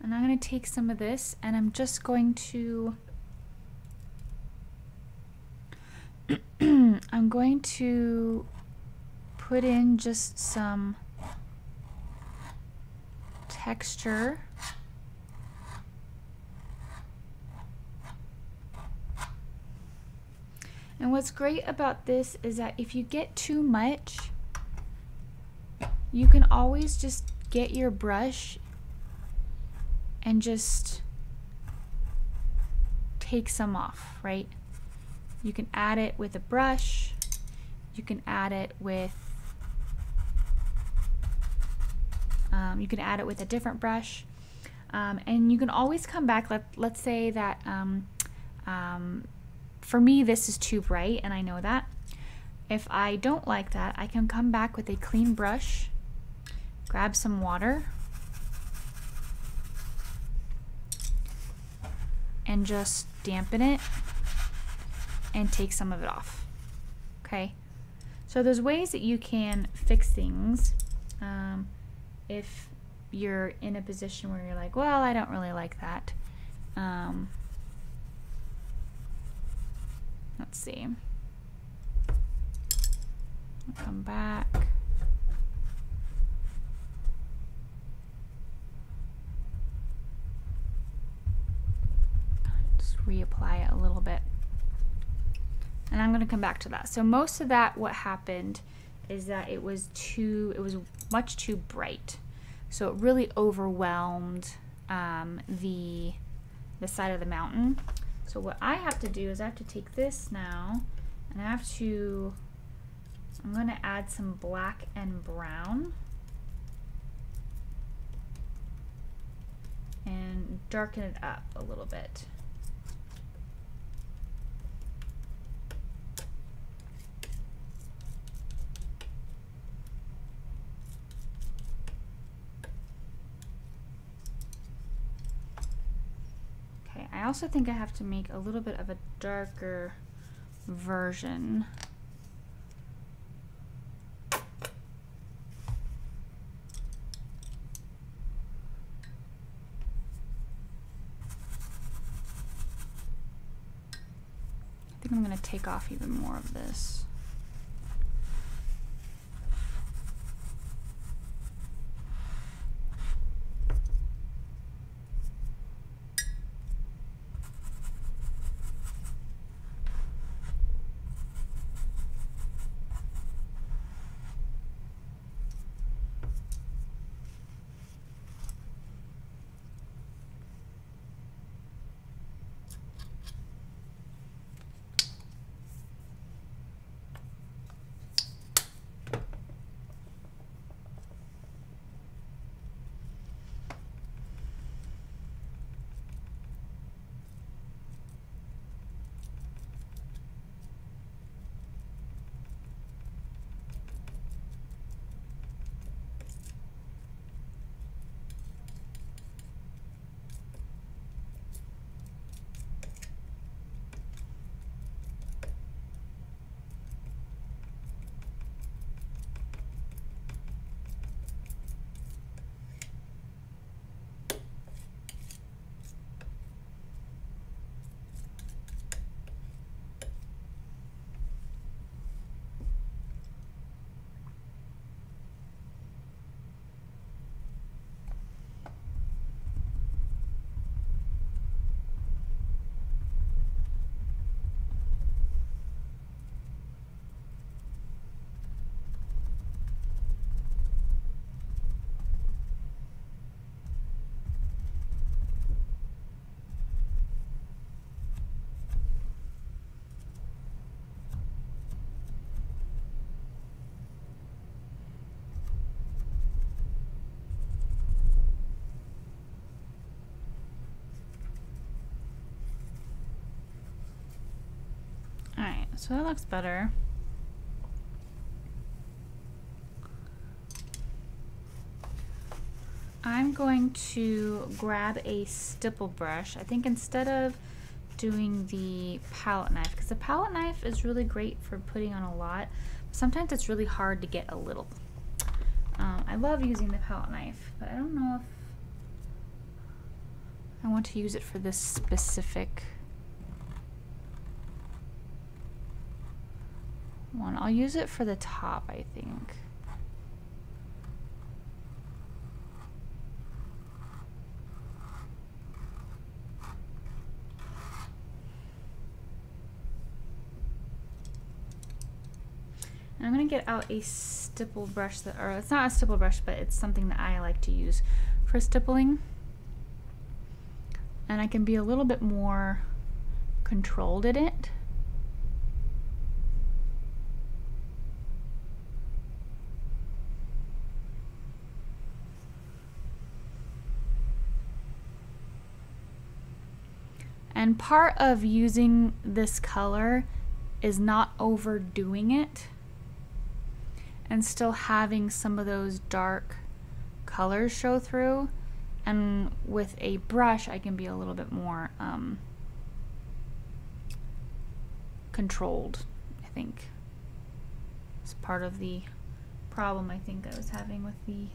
and I'm going to take some of this and I'm just going to, I'm going to put in just some texture. And what's great about this is that if you get too much, you can always just get your brush and just take some off, right? You can add it with a brush, you can add it with, a different brush, and you can always come back. Let's say that, for me, this is too bright, and I know that. If I don't like that, I can come back with a clean brush, grab some water, and just dampen it and take some of it off. Okay? So there's ways that you can fix things if you're in a position where you're like, well, I don't really like that. Let's see. I'll come back. Just reapply it a little bit. And I'm going to come back to that. So most of that, what happened is that it was much too bright. So it really overwhelmed the side of the mountain. So what I have to do is I have to take this now and I'm going to add some black and brown and darken it up a little bit. I also think I have to make a little bit of a darker version. I think I'm going to take off even more of this. Alright, so that looks better. I'm going to grab a stipple brush. I think instead of doing the palette knife, because the palette knife is really great for putting on a lot. Sometimes it's really hard to get a little. I love using the palette knife, but I don't know if I want to use it for this specific one. I'll use it for the top, I think. I'm gonna get out a stipple brush that, or it's not a stipple brush, but it's something that I like to use for stippling. And I can be a little bit more controlled in it. And part of using this color is not overdoing it and still having some of those dark colors show through. And with a brush, I can be a little bit more controlled, I think. It's part of the problem I think I was having with the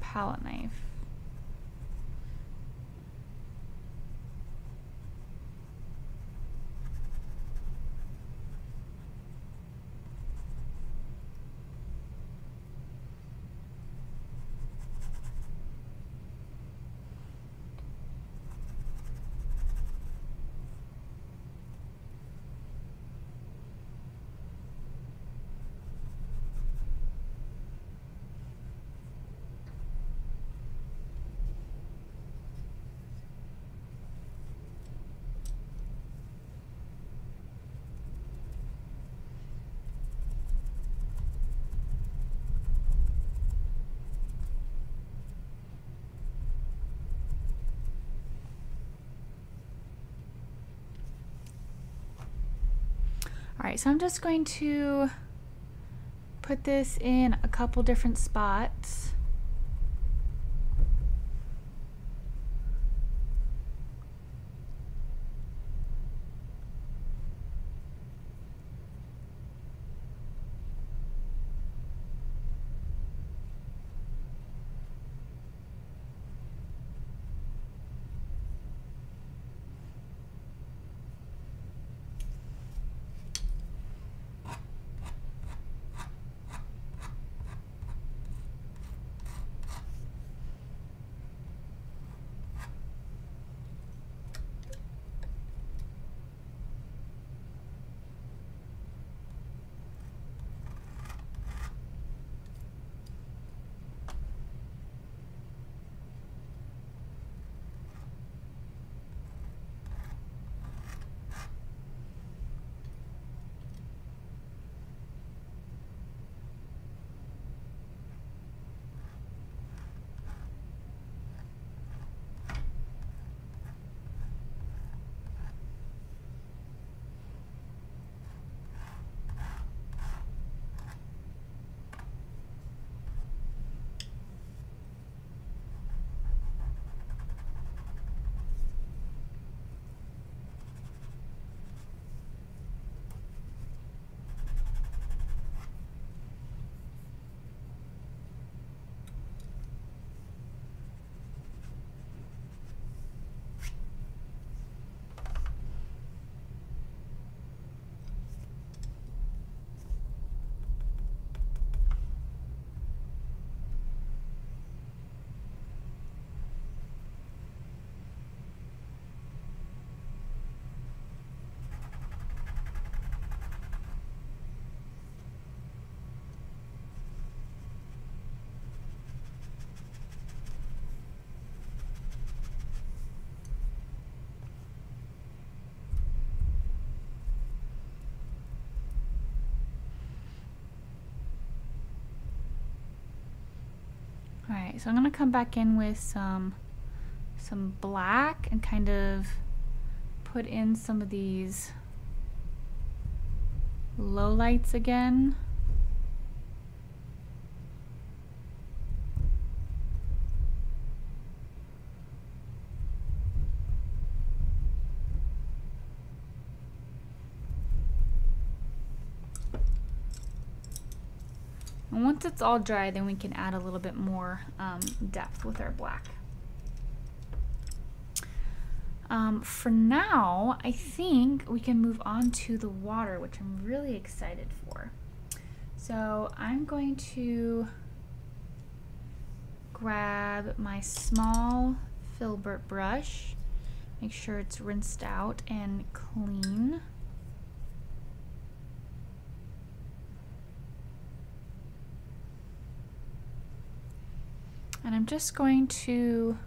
palette knife. Alright, so I'm just going to put this in a couple different spots. Alright, so I'm going to come back in with some some black and kind of put in some of these low lights again. And once it's all dry, then we can add a little bit more depth with our black. For now, I think we can move on to the water, which I'm really excited for. So I'm going to grab my small filbert brush, make sure it's rinsed out and clean. And I'm just going to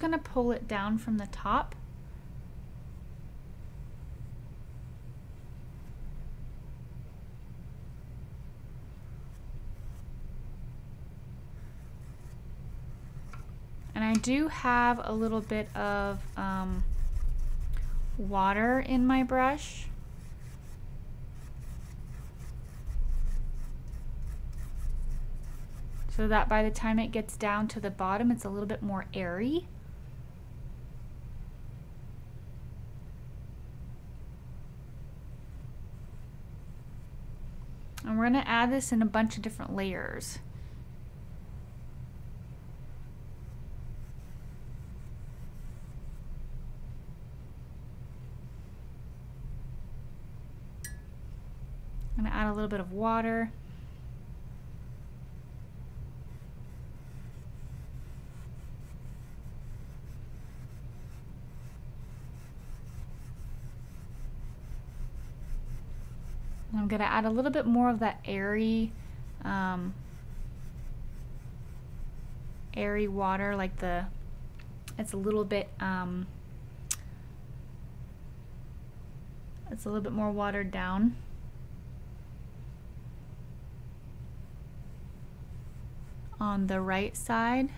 going to pull it down from the top. And I do have a little bit of water in my brush. So that by the time it gets down to the bottom, it's a little bit more airy. And we're going to add this in a bunch of different layers. I'm going to add a little bit of water. I'm going to add a little bit more of that airy, airy water, like it's a little bit, it's a little bit more watered down. On the right side.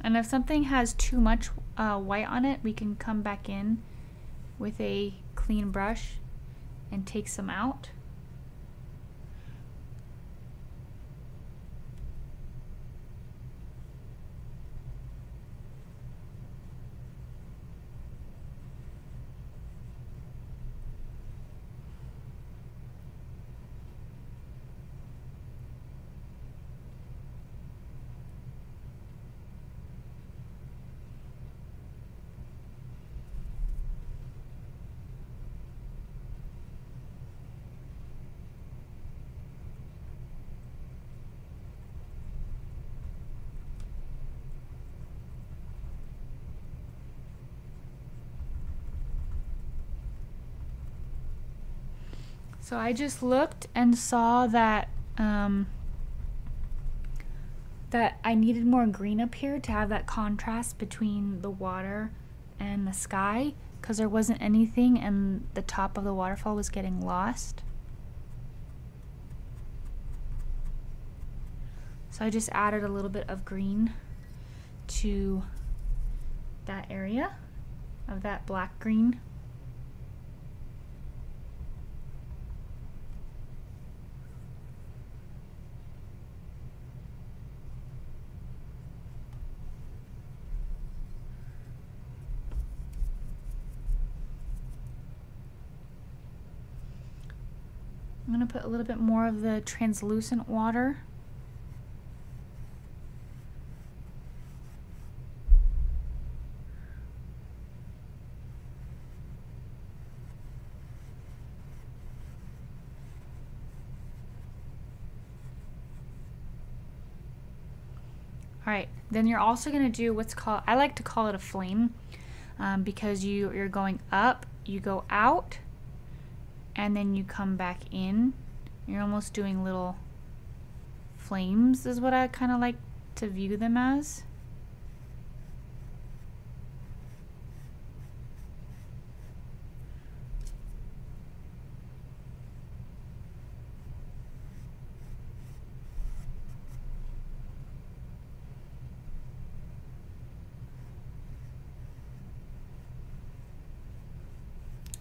And if something has too much white on it, we can come back in with a clean brush and take some out. So I just looked and saw that that I needed more green up here to have that contrast between the water and the sky, because there wasn't anything and the top of the waterfall was getting lost. So I just added a little bit of green to that area of that black green. I'm going to put a little bit more of the translucent water. All right, then you're also going to do what's called, I like to call it a flame, because you're going up, you go out, and then you come back in. You're almost doing little flames is what I kind of like to view them as.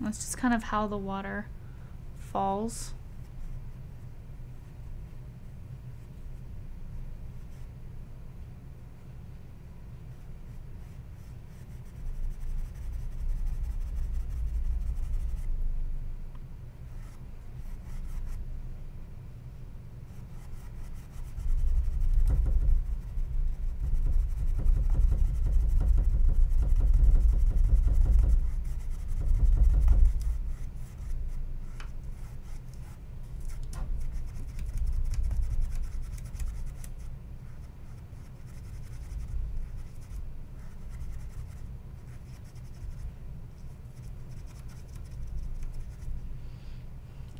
That's just kind of how the water falls.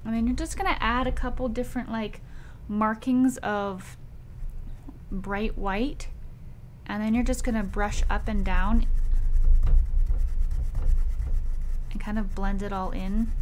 And then you're just gonna add a couple different like markings of bright white, and then you're just gonna brush up and down and kind of blend it all in.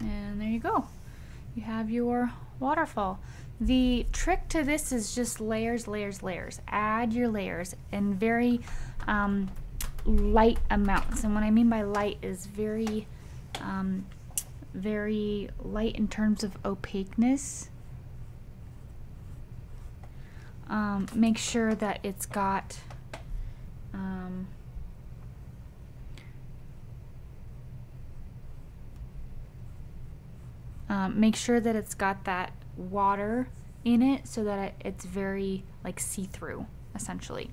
And there you go. You have your waterfall. The trick to this is just layers, layers, layers. Add your layers in very light amounts. And what I mean by light is very, very light in terms of opaqueness. Make sure that it's got make sure that it's got that water in it so that it's very like see-through essentially.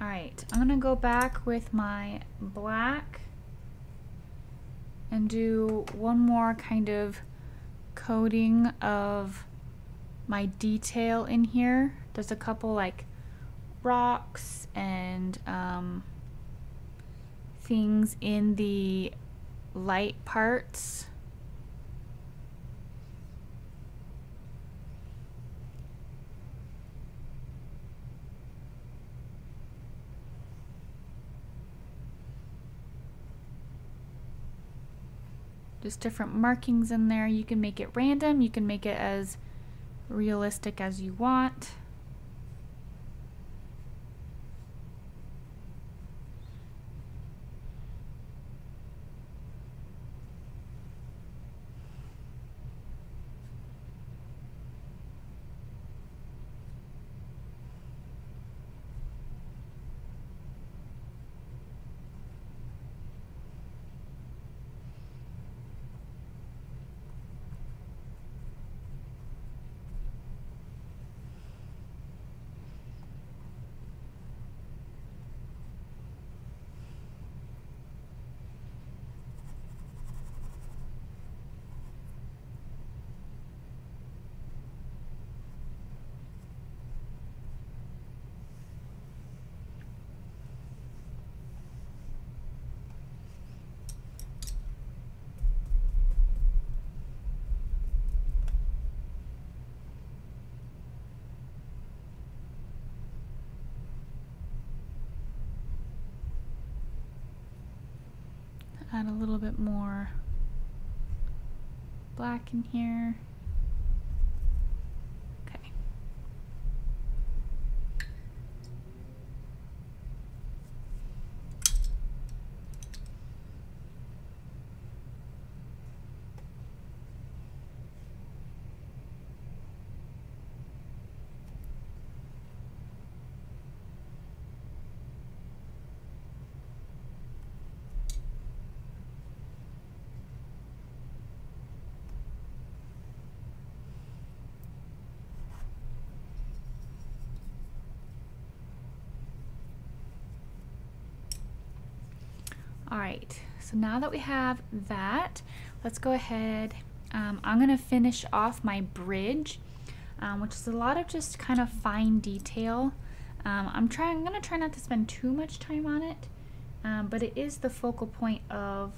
Alright, I'm gonna go back with my black and do one more kind of coating of my detail in here. There's a couple like rocks and things in the light parts. Just different markings in there. You can make it random, you can make it as realistic as you want. add a little bit more black in here. Okay. Alright, so now that we have that, let's go ahead. I'm going to finish off my bridge, which is a lot of just kind of fine detail. I'm going to try not to spend too much time on it, but it is the focal point of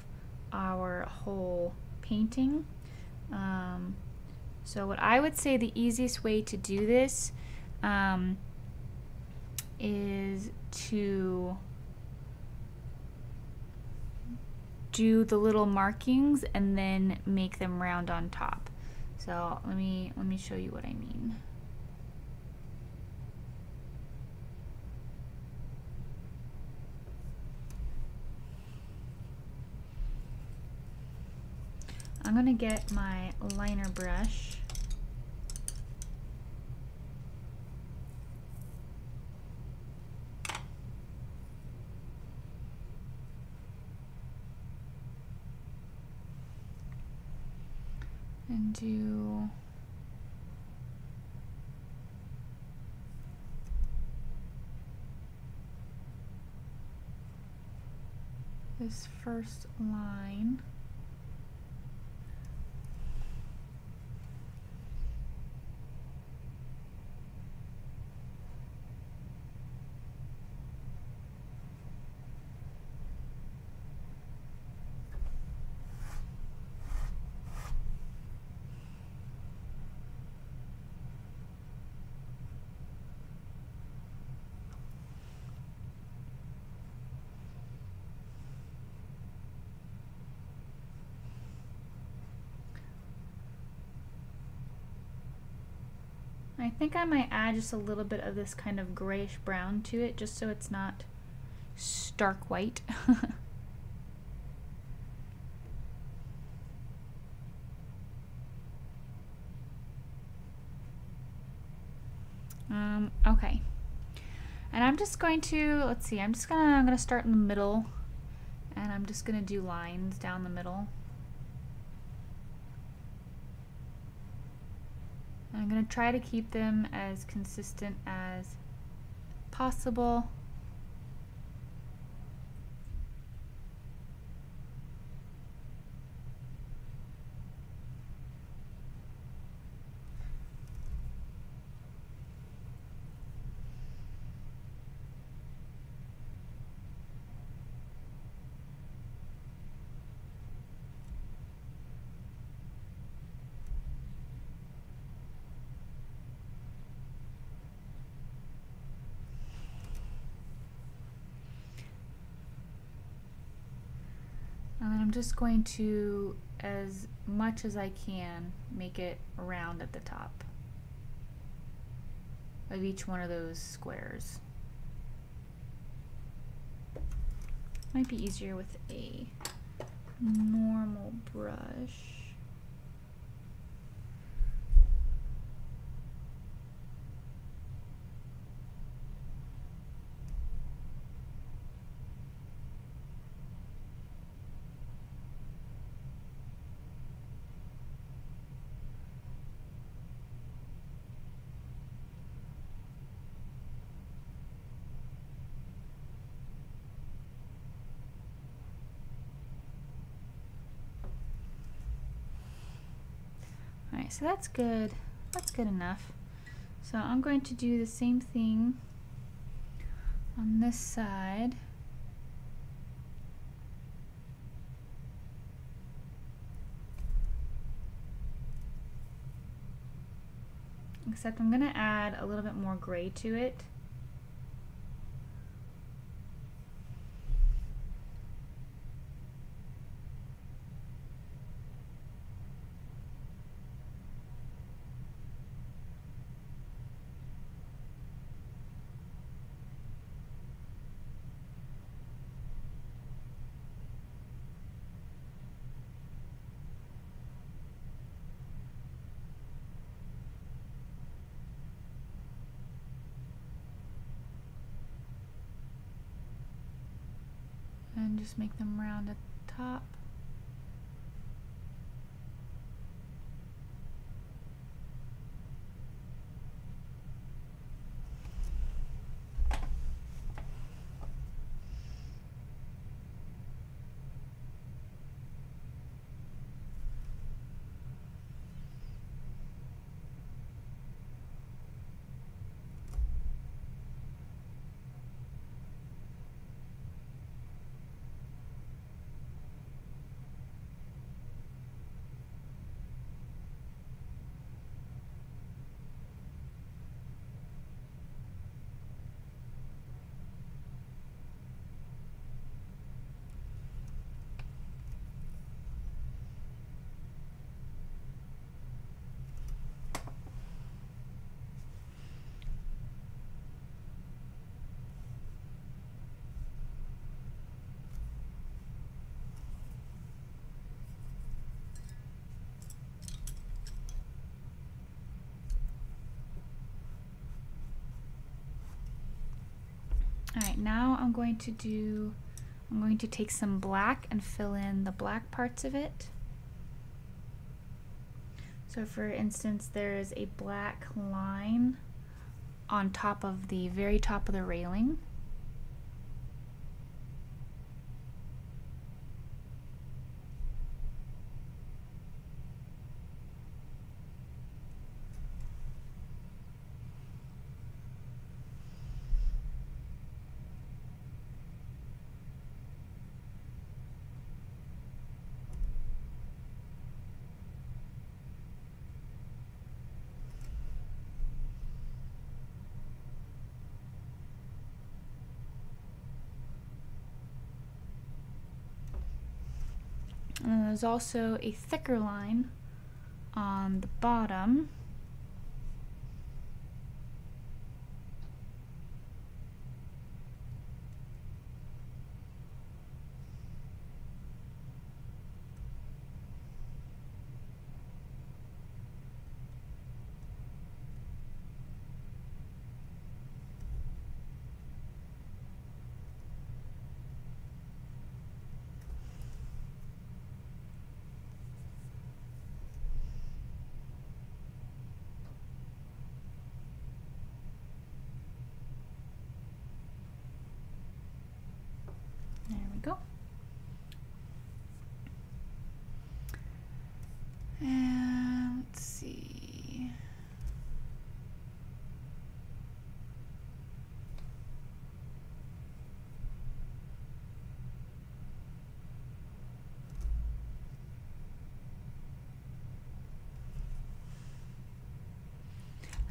our whole painting. So what I would say the easiest way to do this is to do the little markings and then make them round on top. So let me show you what I mean. I'm gonna get my liner brush. And do this first line. I think I might add just a little bit of this kind of grayish brown to it, just so it's not stark white. Okay. And I'm just going to, let's see, I'm gonna start in the middle, and I'm just gonna do lines down the middle. I'm going to try to keep them as consistent as possible. I'm just going to, as much as I can, make it round at the top of each one of those squares. Might be easier with a normal brush. So that's good enough. So I'm going to do the same thing on this side. Except I'm gonna add a little bit more gray to it. just make them round at the top. Alright, now I'm going to take some black and fill in the black parts of it. So for instance, there is a black line on top of the very top of the railing. And there's also a thicker line on the bottom.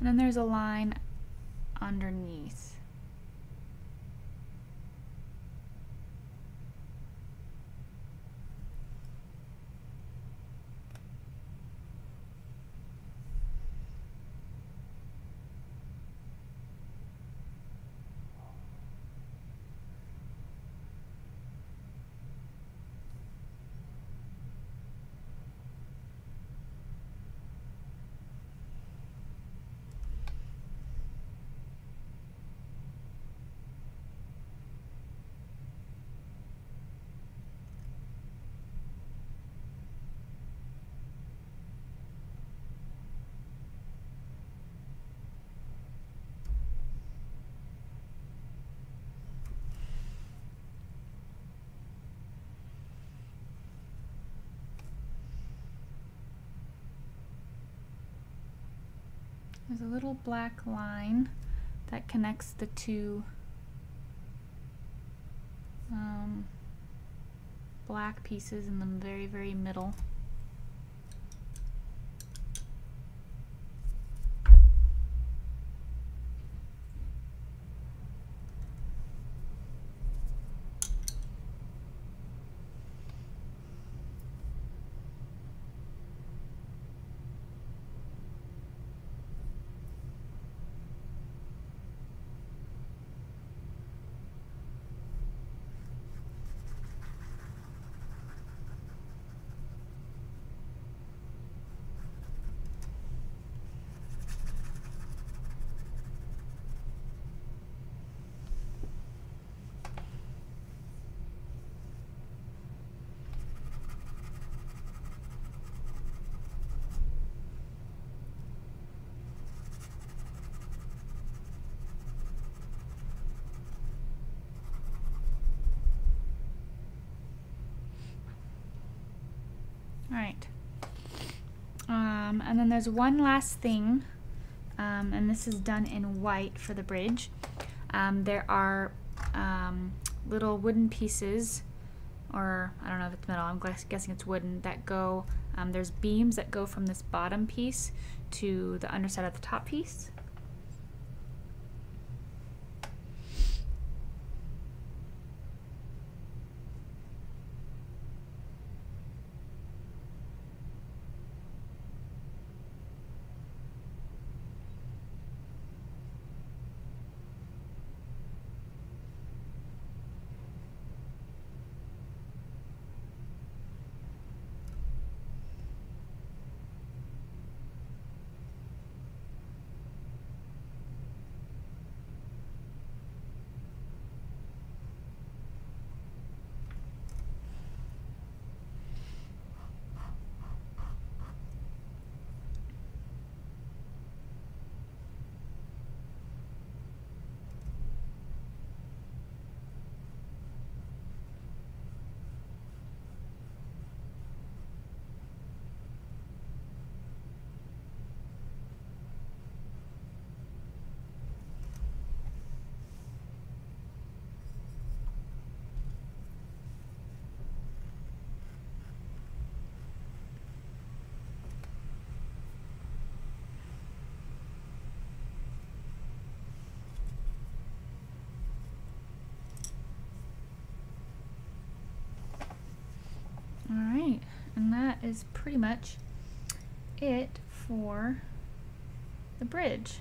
And then there's a line underneath. There's a little black line that connects the two black pieces in the very, very middle. And then there's one last thing, and this is done in white for the bridge. There are little wooden pieces, or I don't know if it's metal, I'm guessing it's wooden, that go, there's beams that go from this bottom piece to the underside of the top piece. Alright, and that is pretty much it for the bridge.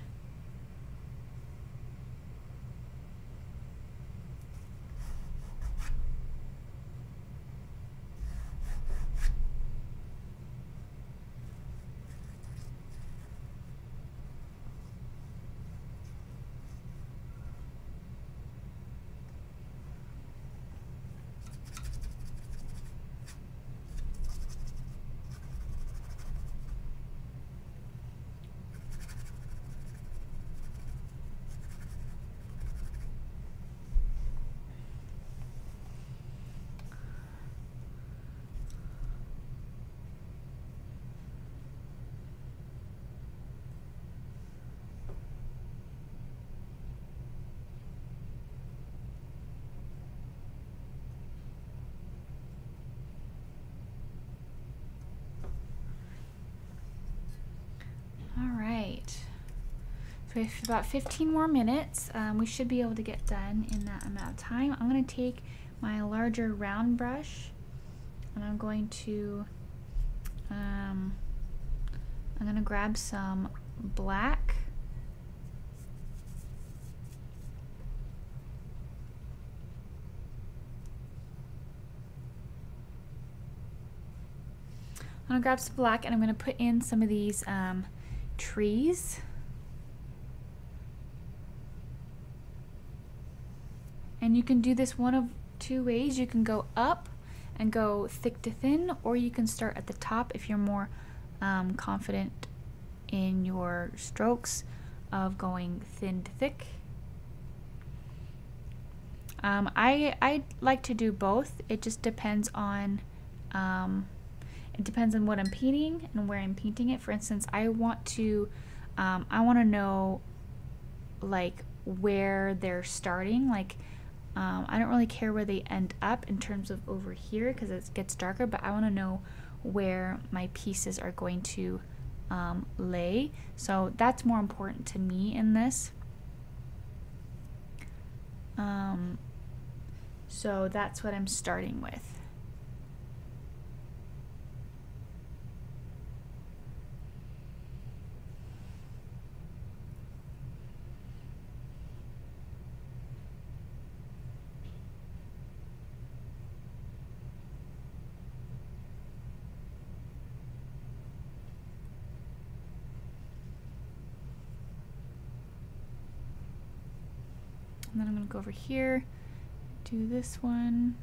So if about 15 more minutes, we should be able to get done in that amount of time. I'm going to take my larger round brush, and I'm going to grab some black. I'm going to grab some black, and I'm going to put in some of these trees. And you can do this one of two ways. You can go up and go thick to thin, or you can start at the top if you're more confident in your strokes of going thin to thick. I like to do both. It just depends on what I'm painting and where I'm painting it. For instance, I want to know like where they're starting, like. I don't really care where they end up in terms of over here because it gets darker, but I want to know where my pieces are going to lay. So that's more important to me in this. So that's what I'm starting with. And then I'm going to go over here, do this one.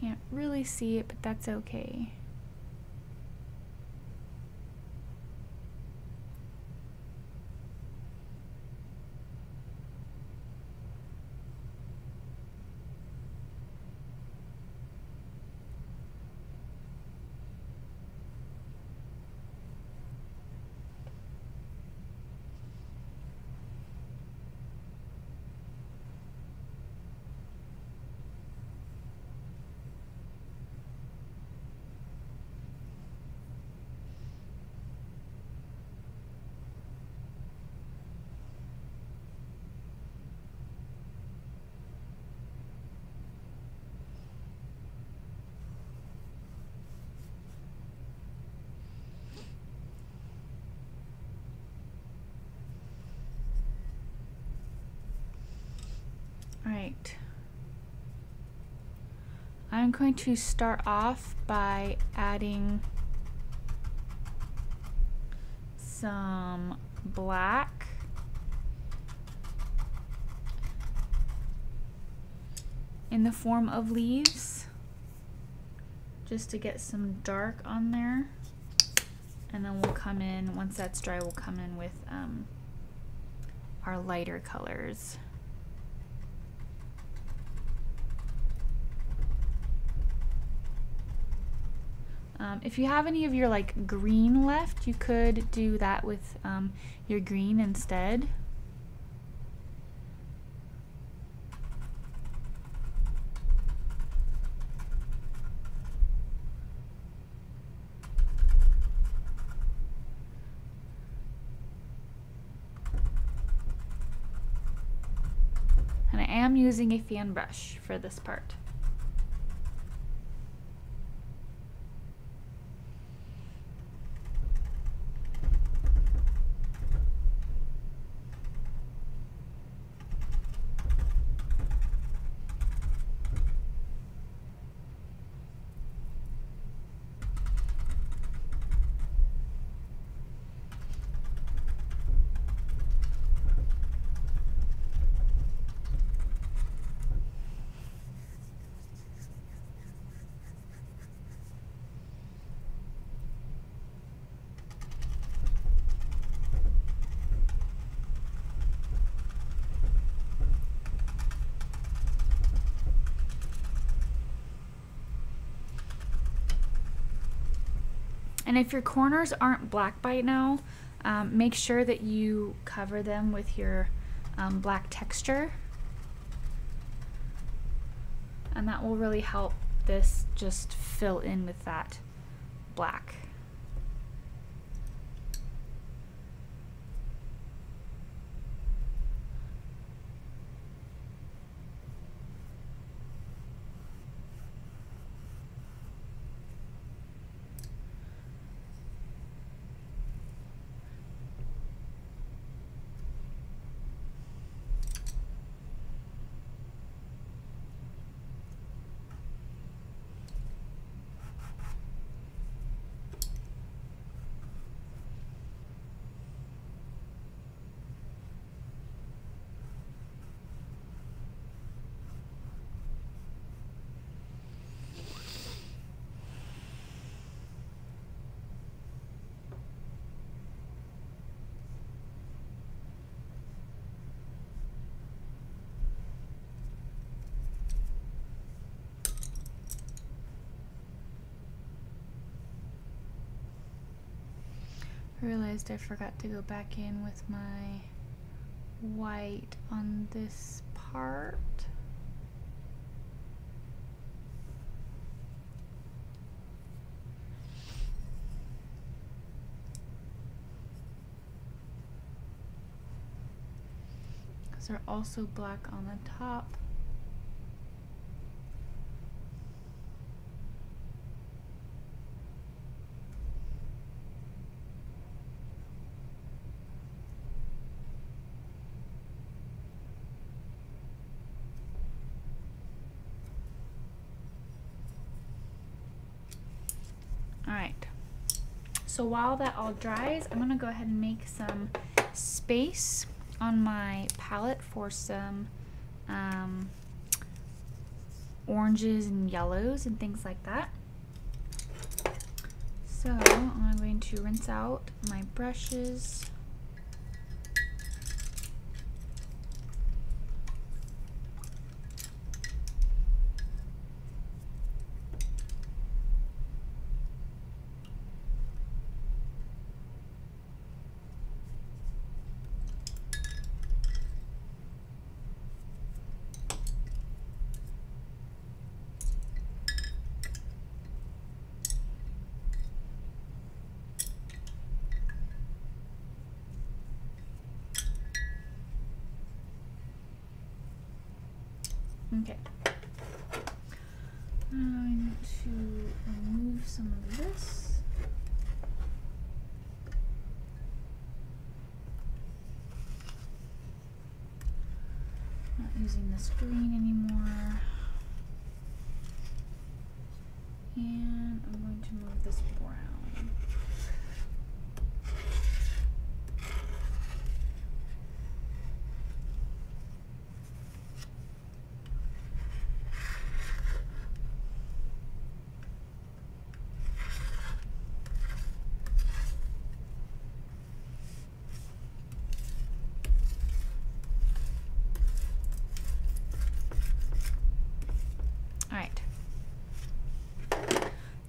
Can't really see it, but that's okay. right. I'm going to start off by adding some black in the form of leaves, just to get some dark on there, and then we'll come in, once that's dry, we'll come in with our lighter colors. If you have any of your like green left, you could do that with your green instead. And I am using a fan brush for this part. And if your corners aren't black by now, make sure that you cover them with your black texture. And that will really help this just fill in with that black. I realized I forgot to go back in with my white on this part. Because they're also black on the top. So while that all dries, I'm gonna go ahead and make some space on my palette for some oranges and yellows and things like that. So I'm going to rinse out my brushes. Okay, I'm going to remove some of this. Not using this green anymore. And I'm going to move this brown.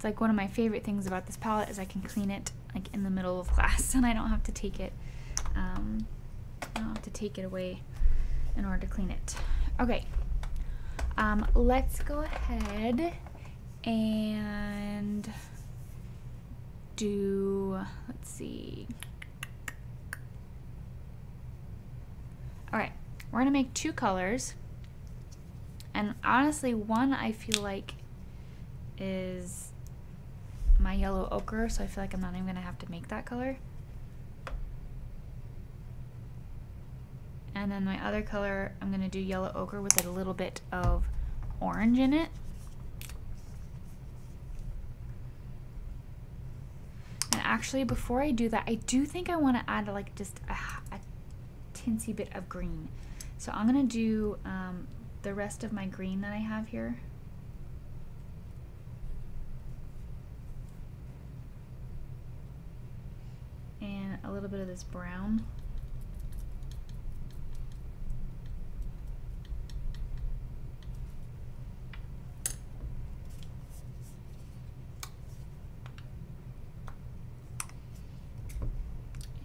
Like one of my favorite things about this palette is I can clean it like in the middle of class, and I don't have to take it. I don't have to take it away in order to clean it. Okay, let's go ahead and do. Let's see. All right, we're gonna make two colors, and honestly, one I feel like is my yellow ochre, so I feel like I'm not even gonna have to make that color. And then my other color, I'm gonna do yellow ochre with a little bit of orange in it. And actually, before I do that, I do think I wanna add like just a teensy bit of green. So I'm gonna do the rest of my green that I have here. And a little bit of this brown.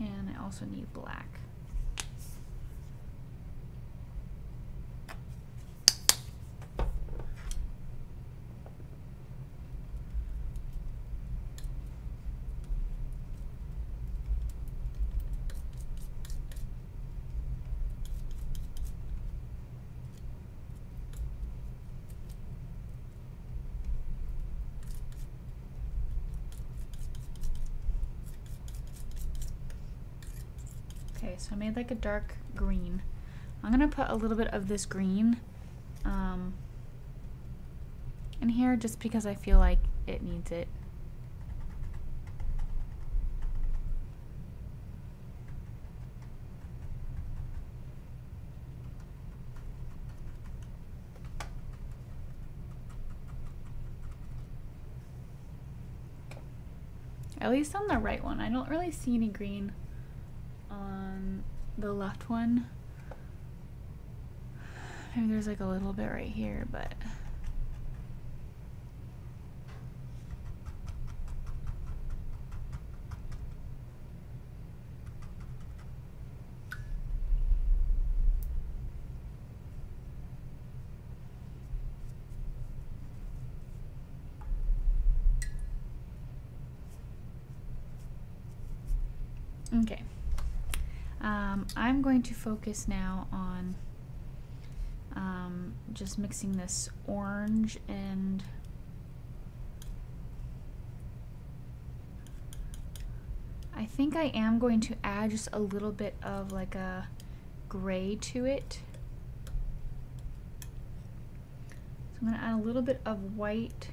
And I also need black. So I made like a dark green. I'm gonna put a little bit of this green in here just because I feel like it needs it. At least on the right one. I don't really see any green on the left one. Maybe there's like a little bit right here, but okay. I'm going to focus now on just mixing this orange and I think I am going to add just a little bit of like a gray to it. So I'm going to add a little bit of white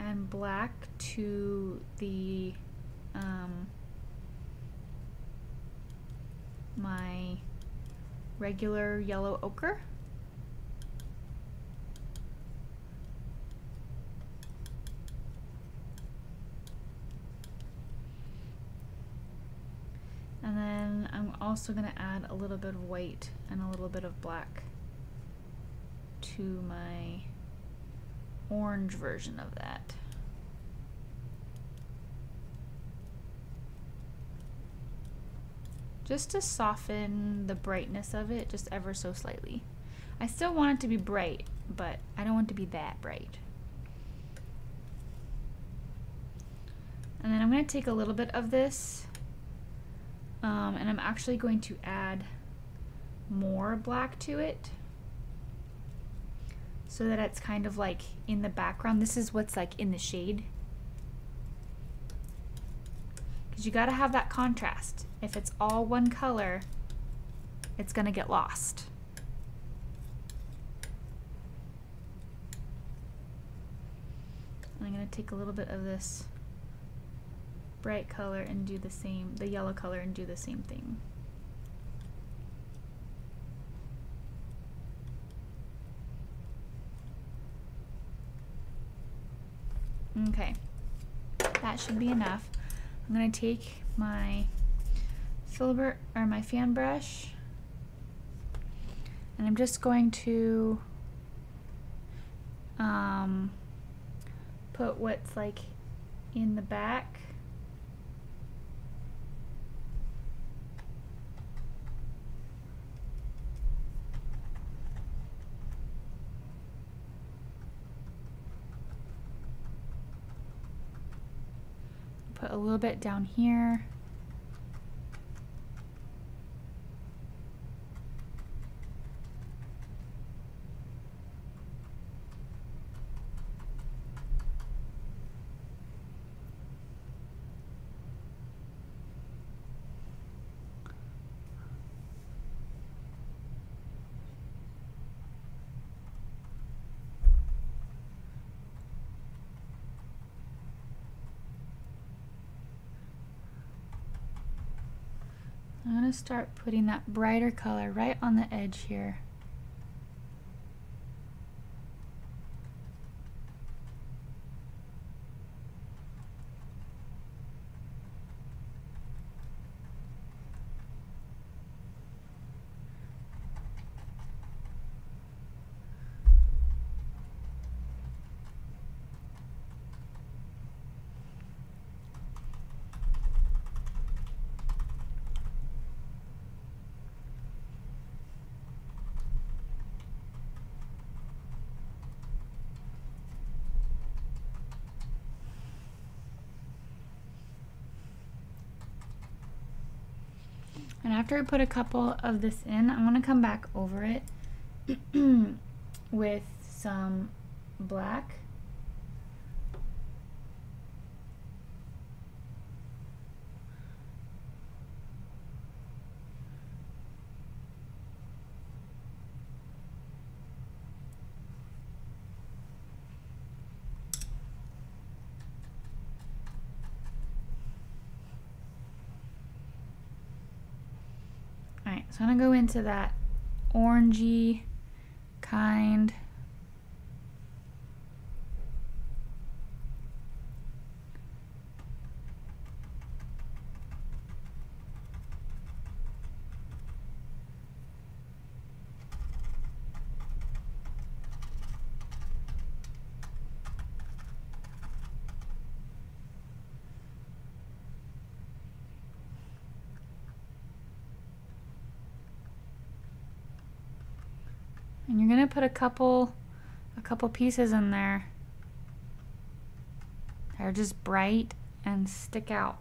and black to the my regular yellow ochre. And then I'm also going to add a little bit of white and a little bit of black to my orange version of that. Just to soften the brightness of it, just ever so slightly. I still want it to be bright, but I don't want it to be that bright. And then I'm going to take a little bit of this, and I'm actually going to add more black to it so that it's kind of like in the background. This is what's like in the shade. You gotta have that contrast. If it's all one color, it's gonna get lost. I'm going to take a little bit of this bright color and do the same, the yellow color, and do the same thing. Okay, that should be enough. I'm going to take my filbert or my fan brush, and I'm just going to put what's like in the back. Put a little bit down here. I'm going to start putting that brighter color right on the edge here. And after I put a couple of this in, I'm going to come back over it with some black. So I'm gonna go into that orangey kind. And you're gonna put a couple pieces in there that are just bright and stick out.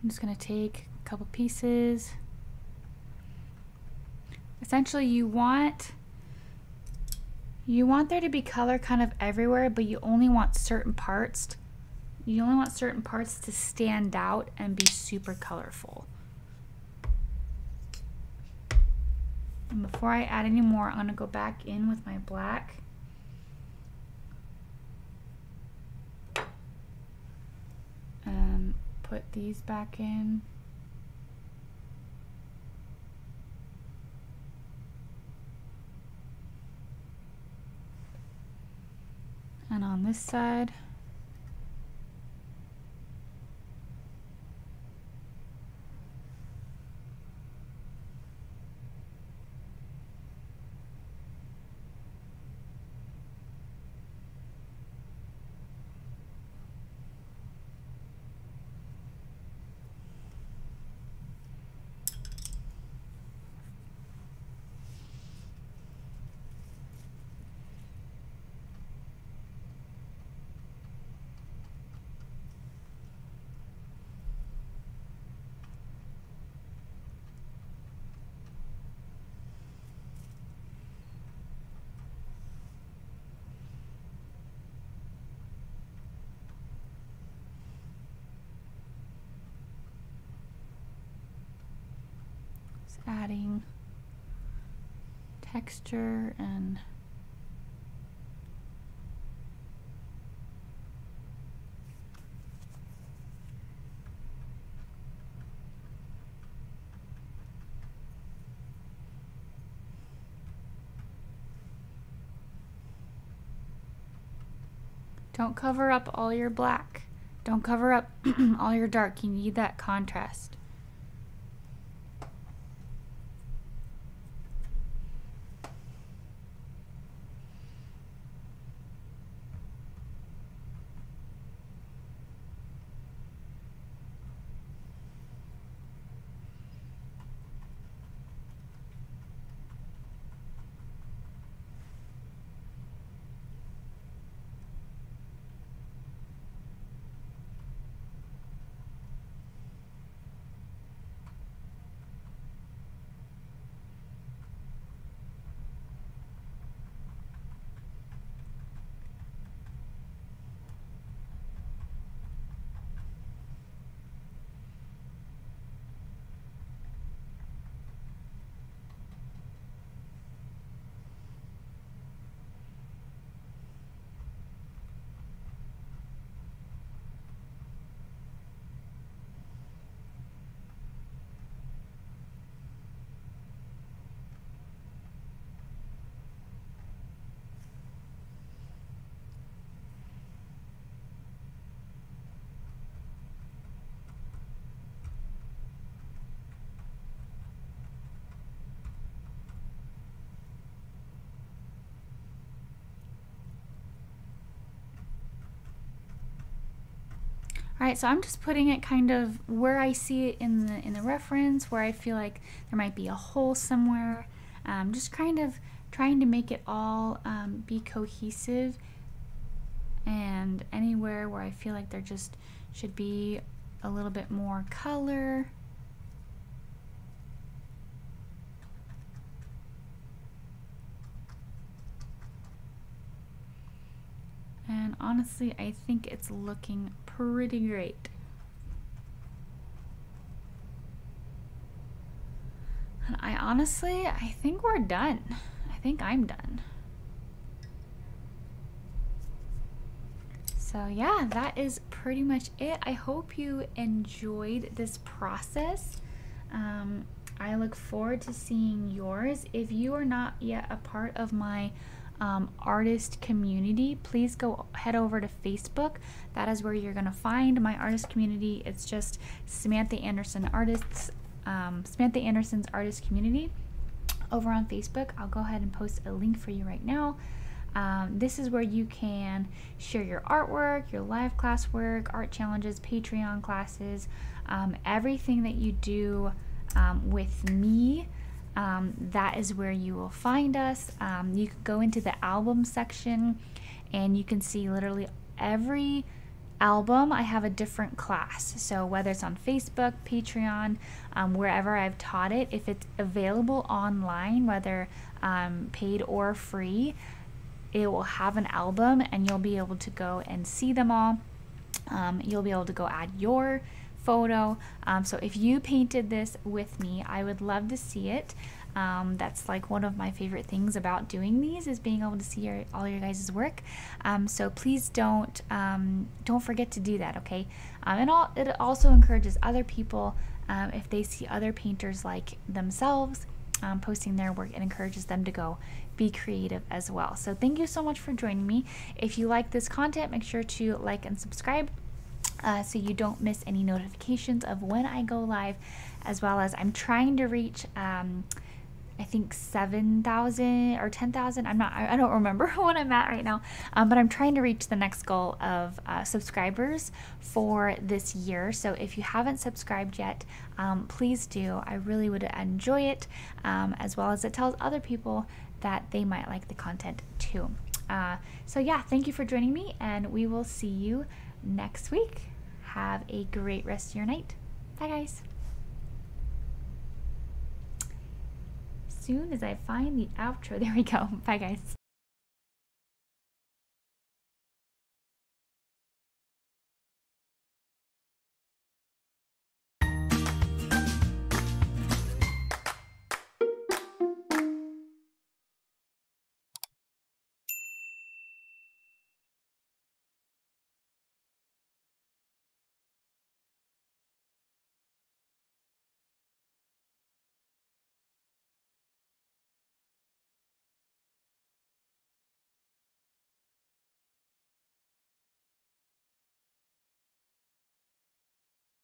I'm just going to take a couple pieces. Essentially, you want there to be color kind of everywhere, but you only want certain parts. You only want certain parts to stand out and be super colorful. And before I add any more, I'm going to go back in with my black. Put these back in. this side. Adding texture and don't cover up all your black. Don't cover up all your dark. You need that contrast. Alright, so I'm just putting it kind of where I see it in the reference, where I feel like there might be a hole somewhere. Just kind of trying to make it all be cohesive, and anywhere where I feel like there just should be a little bit more color. And honestly, I think it's looking pretty great. And I think we're done. I think I'm done. So yeah, that is pretty much it. I hope you enjoyed this process. I look forward to seeing yours. If you are not yet a part of my artist community, please head over to Facebook. That is where you're gonna find my artist community. It's just Samantha Anderson Artists, Samantha Anderson's artist community over on Facebook. I'll go ahead and post a link for you right now. This is where you can share your artwork, your live classwork, art challenges, Patreon classes, everything that you do with me. That is where you will find us. You can go into the album section and you can see literally every album. I have a different class. So whether it's on Facebook, Patreon, wherever I've taught it, if it's available online, whether paid or free, it will have an album and you'll be able to go and see them all. You'll be able to go add your photo. So if you painted this with me, I would love to see it. That's like one of my favorite things about doing these, is being able to see all your guys' work. So please don't forget to do that, okay? It also encourages other people, if they see other painters like themselves, posting their work, it encourages them to go be creative as well. So thank you so much for joining me. If you like this content, make sure to like and subscribe so you don't miss any notifications of when I go live, as well as I'm trying to reach I think 7,000 or 10,000. I don't remember what I'm at right now, but I'm trying to reach the next goal of subscribers for this year. So if you haven't subscribed yet, please do. I really would enjoy it, as well as it tells other people that they might like the content too. So yeah, thank you for joining me, and we will see you next week. Have a great rest of your night. Bye guys. Soon as I find the outro, there we go. Bye guys.